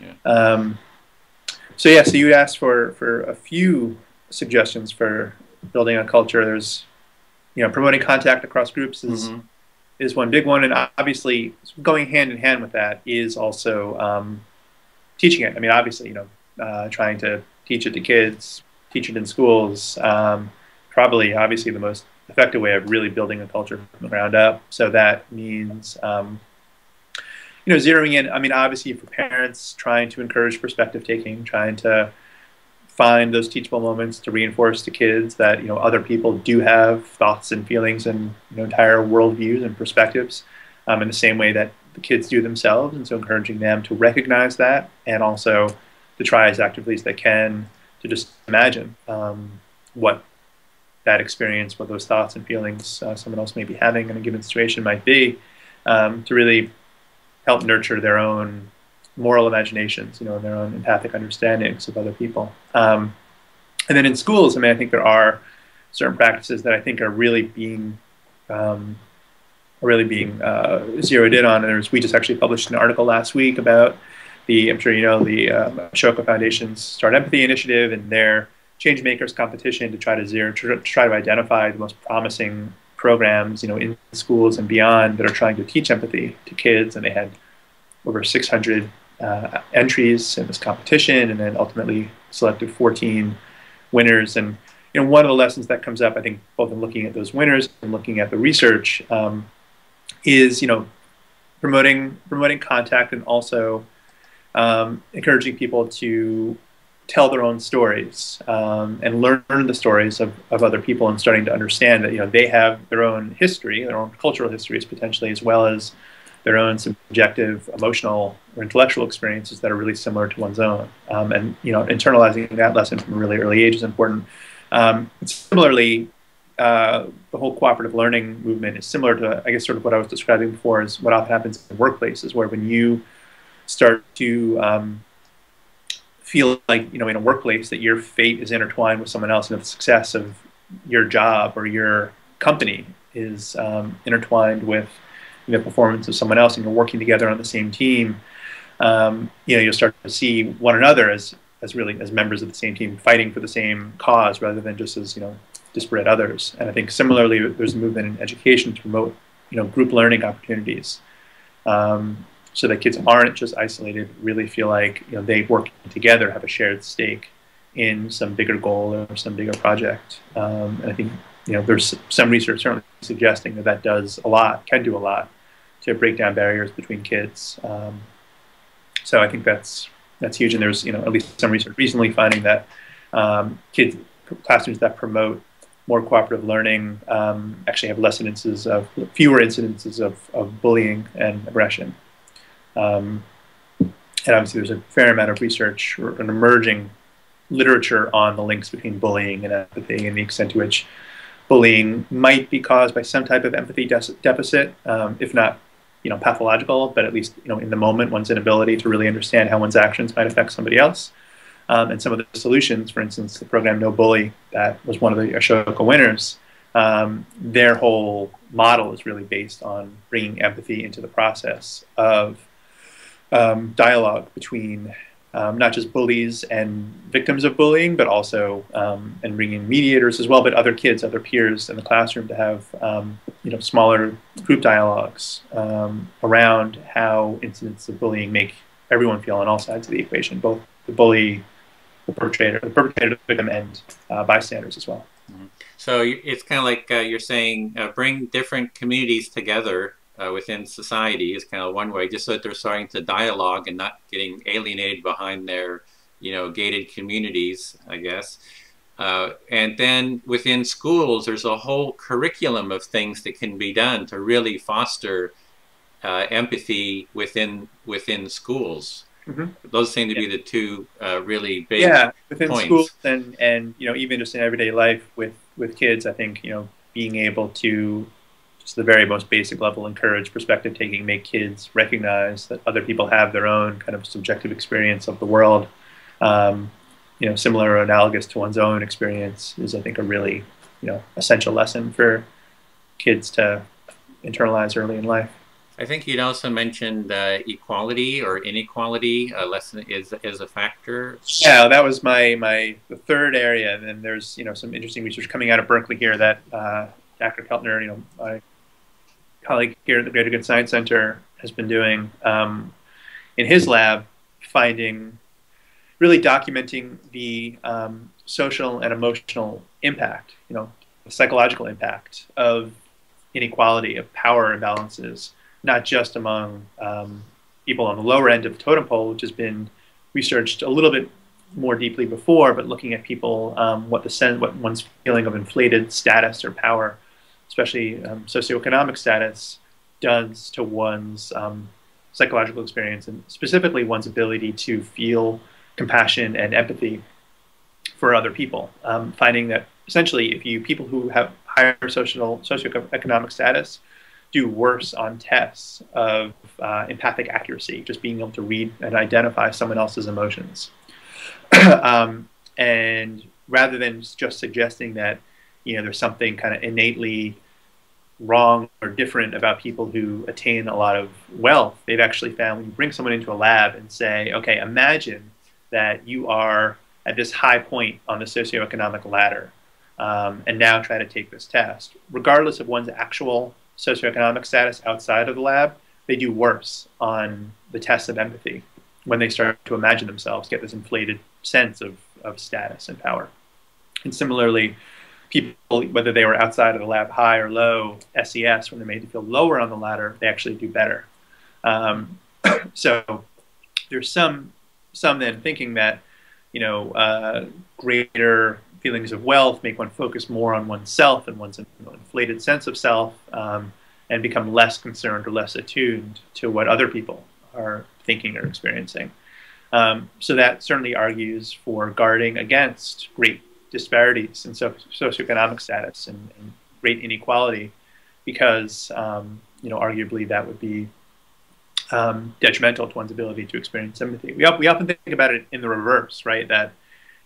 Yeah. Um, so, yeah, so you asked for, for a few suggestions for building a culture. There's, you know, promoting contact across groups is, mm-hmm. is one big one. And obviously going hand in hand with that is also um, teaching it. I mean, obviously, you know, uh, trying to teach it to kids, teach it in schools, um, probably obviously the most effective way of really building a culture from the ground up. So that means, um, you know, zeroing in, I mean, obviously for parents, trying to encourage perspective taking, trying to find those teachable moments to reinforce to kids that, you know, other people do have thoughts and feelings and, you know, entire worldviews and perspectives um, in the same way that the kids do themselves. And so encouraging them to recognize that and also to try as actively as they can to just imagine um, what that experience, what those thoughts and feelings uh, someone else may be having in a given situation might be, um, to really help nurture their own moral imaginations, you know, and their own empathic understandings of other people. Um, and then in schools, I mean, I think there are certain practices that I think are really being, um, are really being uh, zeroed in on. And there's, we just actually published an article last week about the, I'm sure you know, the um, Ashoka Foundation's Start Empathy Initiative and their Change Makers competition to try to zero, to try to identify the most promising programs, you know, in schools and beyond that are trying to teach empathy to kids. And they had over six hundred Uh, entries in this competition, and then ultimately selected fourteen winners. And you know, one of the lessons that comes up, I think, both in looking at those winners and looking at the research, um, is you know promoting promoting contact and also um, encouraging people to tell their own stories um, and learn the stories of, of other people, and starting to understand that you know they have their own history, their own cultural histories potentially, as well as their own subjective, emotional, or intellectual experiences that are really similar to one's own. Um, and, you know, internalizing that lesson from a really early age is important. Um, similarly, uh, the whole cooperative learning movement is similar to, I guess, sort of what I was describing before is what often happens in workplaces, where when you start to um, feel like, you know, in a workplace that your fate is intertwined with someone else and the success of your job or your company is um, intertwined with the performance of someone else, and you're working together on the same team, um, you know, you'll start to see one another as, as really as members of the same team fighting for the same cause rather than just as, you know, disparate others. And I think similarly, there's a movement in education to promote, you know, group learning opportunities um, so that kids aren't just isolated, really feel like, you know, they work together, have a shared stake in some bigger goal or some bigger project. Um, and I think, you know, there's some research certainly suggesting that that does a lot, can do a lot, to break down barriers between kids. Um, so I think that's that's huge. And there's, you know, at least some research recently finding that um, kids, classrooms that promote more cooperative learning um, actually have less incidences of, fewer incidences of, of bullying and aggression. Um, and obviously there's a fair amount of research or an emerging literature on the links between bullying and empathy and the extent to which bullying might be caused by some type of empathy de deficit, um, if not, you know, pathological, but at least, you know, in the moment, one's inability to really understand how one's actions might affect somebody else. Um, and some of the solutions, for instance, the program No Bully, that was one of the Ashoka winners, um, their whole model is really based on bringing empathy into the process of um, dialogue between um, not just bullies and victims of bullying, but also, um, and bringing mediators as well, but other kids, other peers in the classroom to have, um, you know, smaller group dialogues um, around how incidents of bullying make everyone feel on all sides of the equation, both the bully, the perpetrator, the perpetrator, the victim, and uh, bystanders as well. Mm-hmm. So it's kind of like uh, you're saying, uh, bring different communities together uh, within society is kind of one way, just so that they're starting to dialogue and not getting alienated behind their, you know, gated communities, I guess. Uh, and then within schools, there's a whole curriculum of things that can be done to really foster uh, empathy within within schools. Mm-hmm. Those seem to be the two uh, really big yeah within points. Schools and and you know, even just in everyday life with with kids, I think, you know, being able to just the very most basic level encourage perspective taking, make kids recognize that other people have their own kind of subjective experience of the world, um, you know, similar or analogous to one's own experience is, I think, a really, you know, essential lesson for kids to internalize early in life. I think you'd also mentioned uh, equality or inequality uh, less than, is is a factor. Yeah, that was my my the third area, and then there's, you know, some interesting research coming out of Berkeley here that uh, Dacher Keltner, you know, my colleague here at the Greater Good Science Center, has been doing um, in his lab, finding really documenting the um, social and emotional impact, you know, the psychological impact of inequality, of power imbalances. Not just among um, people on the lower end of the totem pole, which has been researched a little bit more deeply before, but looking at people, um, what the sense, what one's feeling of inflated status or power, especially um, socioeconomic status, does to one's um, psychological experience and specifically one's ability to feel compassion and empathy for other people. Um, finding that essentially, if you people who have higher social socioeconomic status do worse on tests of uh, empathic accuracy, just being able to read and identify someone else's emotions. um, and rather than just suggesting that, you know, there's something kind of innately wrong or different about people who attain a lot of wealth, they've actually found when you bring someone into a lab and say, okay, imagine that you are at this high point on the socioeconomic ladder, um, and now try to take this test, regardless of one's actual socioeconomic status outside of the lab, they do worse on the tests of empathy when they start to imagine themselves, get this inflated sense of, of status and power. And similarly, people, whether they were outside of the lab high or low, S E S, when they're made to feel lower on the ladder, they actually do better. Um, so there's some, some then thinking that, you know, uh, greater feelings of wealth make one focus more on oneself and one's inflated sense of self, um, and become less concerned or less attuned to what other people are thinking or experiencing. Um, so that certainly argues for guarding against great disparities in so socioeconomic status and, and great inequality, because, um, you know, arguably that would be um, detrimental to one's ability to experience empathy. We, we often think about it in the reverse, right? That,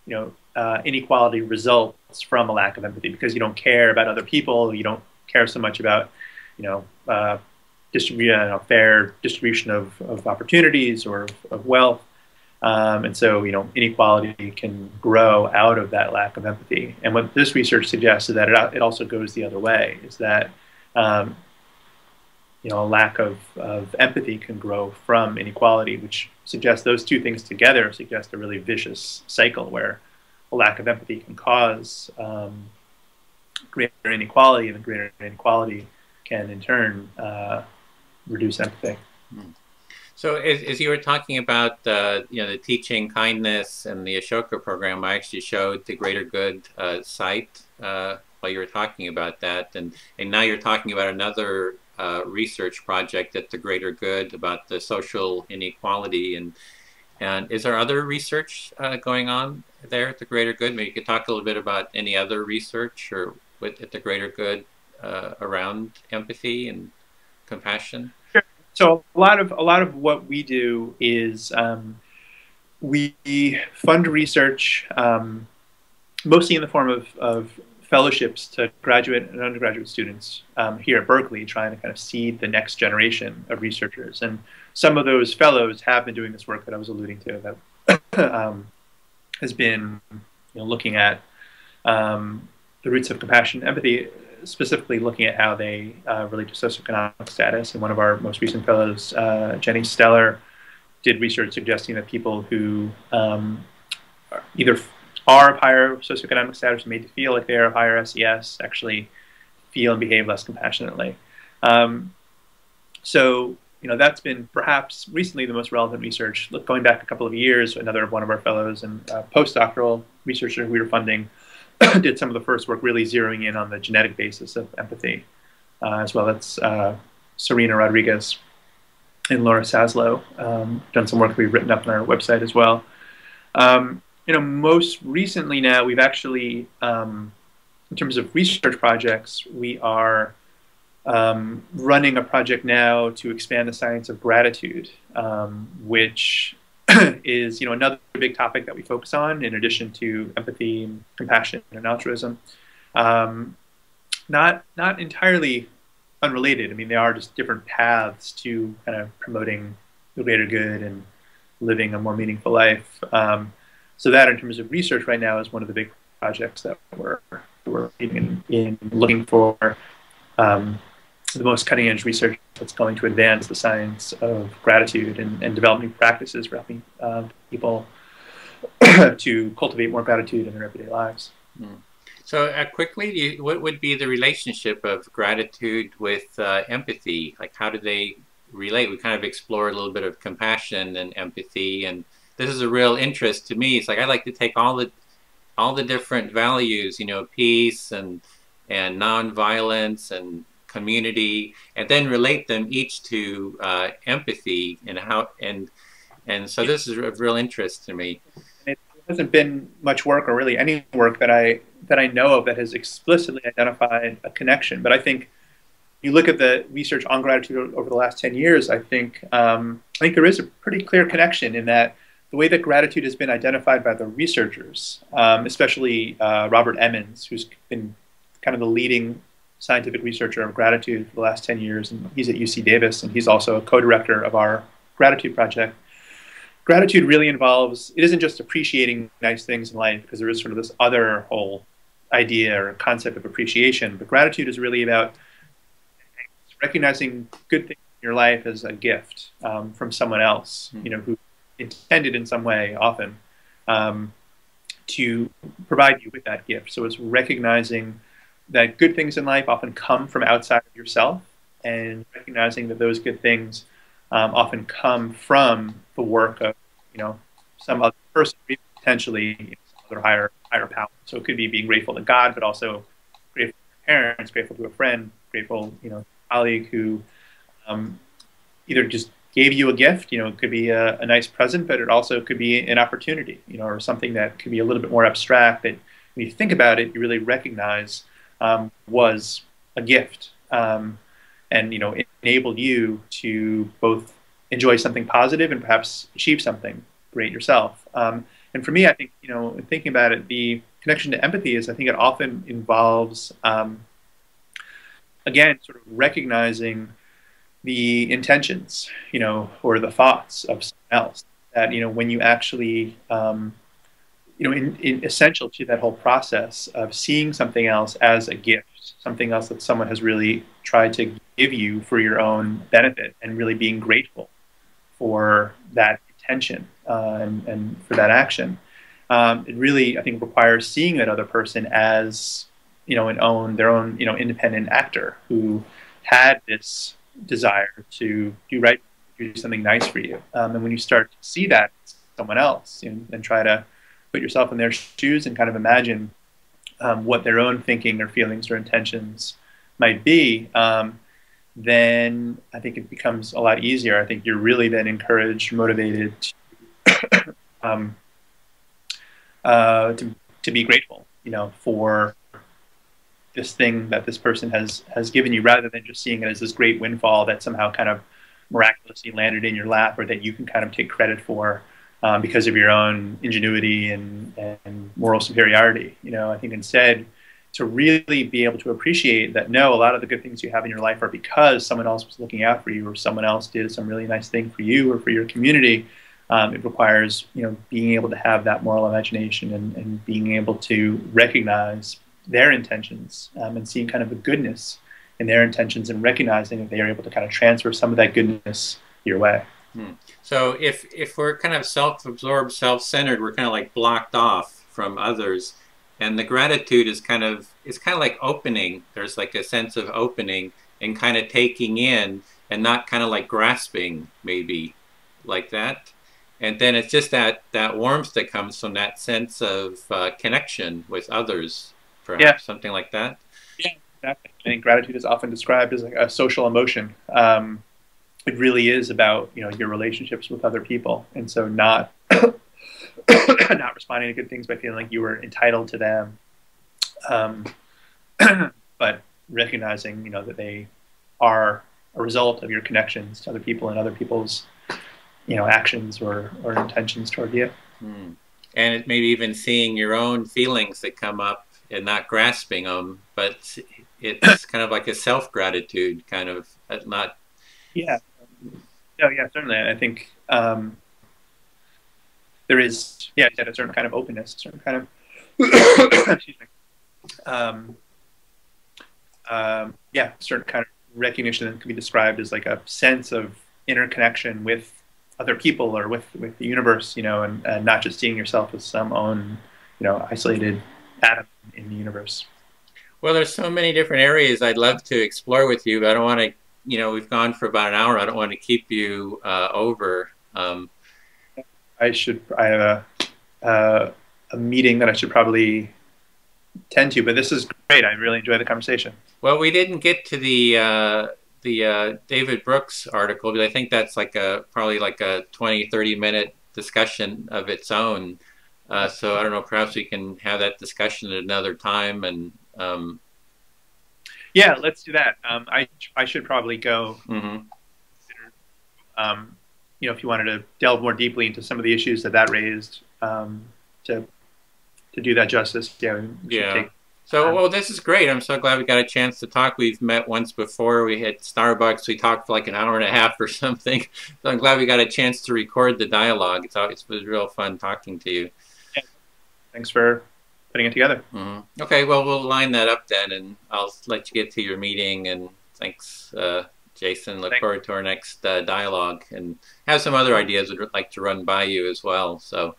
you know, Uh, inequality results from a lack of empathy because you don't care about other people, you don't care so much about, you know, uh, distribution, you know, fair distribution of, of opportunities or of, of wealth, um, and so, you know, inequality can grow out of that lack of empathy. And what this research suggests is that it, it also goes the other way, is that um, you know, a lack of, of empathy can grow from inequality, which suggests those two things together suggest a really vicious cycle where a lack of empathy can cause um, greater inequality, and greater inequality can in turn uh, reduce empathy. So as, as you were talking about, uh, you know, the teaching kindness and the Ashoka program, I actually showed the Greater Good uh, site uh, while you were talking about that. And, and now you're talking about another uh, research project at the Greater Good about the social inequality. And, and is there other research uh, going on there at the Greater Good? Maybe you could talk a little bit about any other research or with, at the Greater Good uh, around empathy and compassion. So a lot of a lot of what we do is um, we fund research um, mostly in the form of, of fellowships to graduate and undergraduate students um, here at Berkeley, trying to kind of seed the next generation of researchers. And some of those fellows have been doing this work that I was alluding to, that um, has been, you know, looking at um, the roots of compassion and empathy, specifically looking at how they uh, relate to socioeconomic status. And one of our most recent fellows, uh, Jenny Stellar, did research suggesting that people who um, either are of higher socioeconomic status, made to feel like they are of higher S E S, actually feel and behave less compassionately. Um, so, you know, that's been perhaps recently the most relevant research. Look, going back a couple of years, another one of our fellows and uh, postdoctoral researcher we were funding did some of the first work really zeroing in on the genetic basis of empathy uh, as well. That's uh, Serena Rodriguez and Laura Saslow. Um, done some work we've written up on our website as well. Um, you know, most recently now, we've actually, um, in terms of research projects, we are um, running a project now to expand the science of gratitude, um, which is, you know, another big topic that we focus on in addition to empathy and compassion and altruism. Um, not, not entirely unrelated. I mean, they are just different paths to kind of promoting the greater good and living a more meaningful life. Um, so that, in terms of research right now, is one of the big projects that we're, we're in, in looking for um, the most cutting-edge research that's going to advance the science of gratitude and, and developing practices for helping uh, people to cultivate more gratitude in their everyday lives. Mm. So uh, quickly, do you, what would be the relationship of gratitude with uh, empathy? Like, how do they relate? We kind of explore a little bit of compassion and empathy, and this is a real interest to me. It's like, I like to take all the, all the different values, you know, peace and, and nonviolence and community, and then relate them each to uh, empathy and how and and so this is of real interest to me. It hasn't been much work, or really any work that I that I know of, that has explicitly identified a connection. But I think you look at the research on gratitude over the last ten years. I think um, I think there is a pretty clear connection in that the way that gratitude has been identified by the researchers, um, especially uh, Robert Emmons, who's been kind of the leading scientific researcher of gratitude for the last ten years, and he's at U C Davis, and he's also a co-director of our gratitude project. Gratitude really involves, it isn't just appreciating nice things in life, because there is sort of this other whole idea or concept of appreciation, but gratitude is really about recognizing good things in your life as a gift um, from someone else, you know, who intended in some way, often, um, to provide you with that gift. So it's recognizing that good things in life often come from outside of yourself, and recognizing that those good things um, often come from the work of, you know, some other person, potentially, you know, some other higher higher power. So it could be being grateful to God, but also grateful to your parents, grateful to a friend, grateful, you know, to a colleague who um, either just gave you a gift. You know, it could be a, a nice present, but it also could be an opportunity, you know, or something that could be a little bit more abstract, that when you think about it, you really recognize Um, was a gift, um, and, you know, it enabled you to both enjoy something positive and perhaps achieve something great yourself. Um, and for me, I think, you know, in thinking about it, the connection to empathy is, I think it often involves, um, again, sort of recognizing the intentions, you know, or the thoughts of someone else. That, you know, when you actually um, you know, in, in essential to that whole process of seeing something else as a gift, something else that someone has really tried to give you for your own benefit, and really being grateful for that intention uh, and, and for that action. Um, it really, I think, requires seeing that other person as, you know, an own, their own, you know, independent actor who had this desire to do right, do something nice for you. Um, and when you start to see that someone else, you know, and try to put yourself in their shoes and kind of imagine um, what their own thinking or feelings or intentions might be, um, then I think it becomes a lot easier. I think you're really then encouraged, motivated to, um, uh, to, to be grateful, you know, for this thing that this person has, has given you, rather than just seeing it as this great windfall that somehow kind of miraculously landed in your lap, or that you can kind of take credit for um, because of your own ingenuity and, and moral superiority. You know, I think instead, to really be able to appreciate that, no, a lot of the good things you have in your life are because someone else was looking out for you, or someone else did some really nice thing for you or for your community. Um, it requires, you know, being able to have that moral imagination and, and being able to recognize their intentions um, and seeing kind of a goodness in their intentions, and recognizing that they are able to kind of transfer some of that goodness your way. Hmm. So if, if we're kind of self-absorbed, self-centered, we're kind of like blocked off from others. And the gratitude is kind of, it's kind of like opening. There's like a sense of opening and kind of taking in, and not kind of like grasping, maybe like that. And then it's just that, that warmth that comes from that sense of uh, connection with others, perhaps, yeah. Something like that. Yeah, exactly. I think gratitude is often described as like a social emotion. Um, it really is about, you know, your relationships with other people. And so not... not responding to good things by feeling like you were entitled to them, um, but recognizing, you know, that they are a result of your connections to other people and other people's, you know, actions or, or intentions toward you. Mm. And it maybe even seeing your own feelings that come up and not grasping them, but it's kind of like a self-gratitude kind of, not... Yeah. No, yeah, certainly. I think... Um, there is, yeah, you said a certain kind of openness, a certain kind of, excuse me, um, um, yeah, certain kind of recognition that can be described as like a sense of interconnection with other people or with, with the universe, you know, and, and not just seeing yourself as some own, you know, isolated atom in the universe. Well, there's so many different areas I'd love to explore with you, but I don't want to, you know, we've gone for about an hour. I don't want to keep you uh, over. Um, I should. I have a, uh, a meeting that I should probably tend to, but this is great. I really enjoy the conversation. Well, we didn't get to the uh, the uh, David Brooks article, but I think that's like a probably like a twenty, thirty minute discussion of its own. Uh, so I don't know. Perhaps we can have that discussion at another time. And um... yeah, let's do that. Um, I I should probably go. Mm-hmm. Um, you know, if you wanted to delve more deeply into some of the issues that that raised, um, to to do that justice, yeah. Yeah. Take so, well, this is great. I'm so glad we got a chance to talk. We've met once before. We had Starbucks. We talked for like an hour and a half or something. So I'm glad we got a chance to record the dialogue. It's always, it was real fun talking to you. Yeah. Thanks for putting it together. Mm-hmm. Okay. Well, we'll line that up then, and I'll let you get to your meeting. And thanks. Uh, Jason, look forward to our next uh, dialogue, and have some other ideas I'd like to run by you as well. So,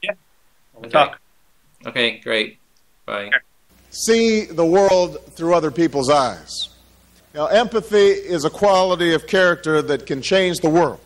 yeah, we'll okay. talk. Okay, great. Bye. See the world through other people's eyes. Now, empathy is a quality of character that can change the world.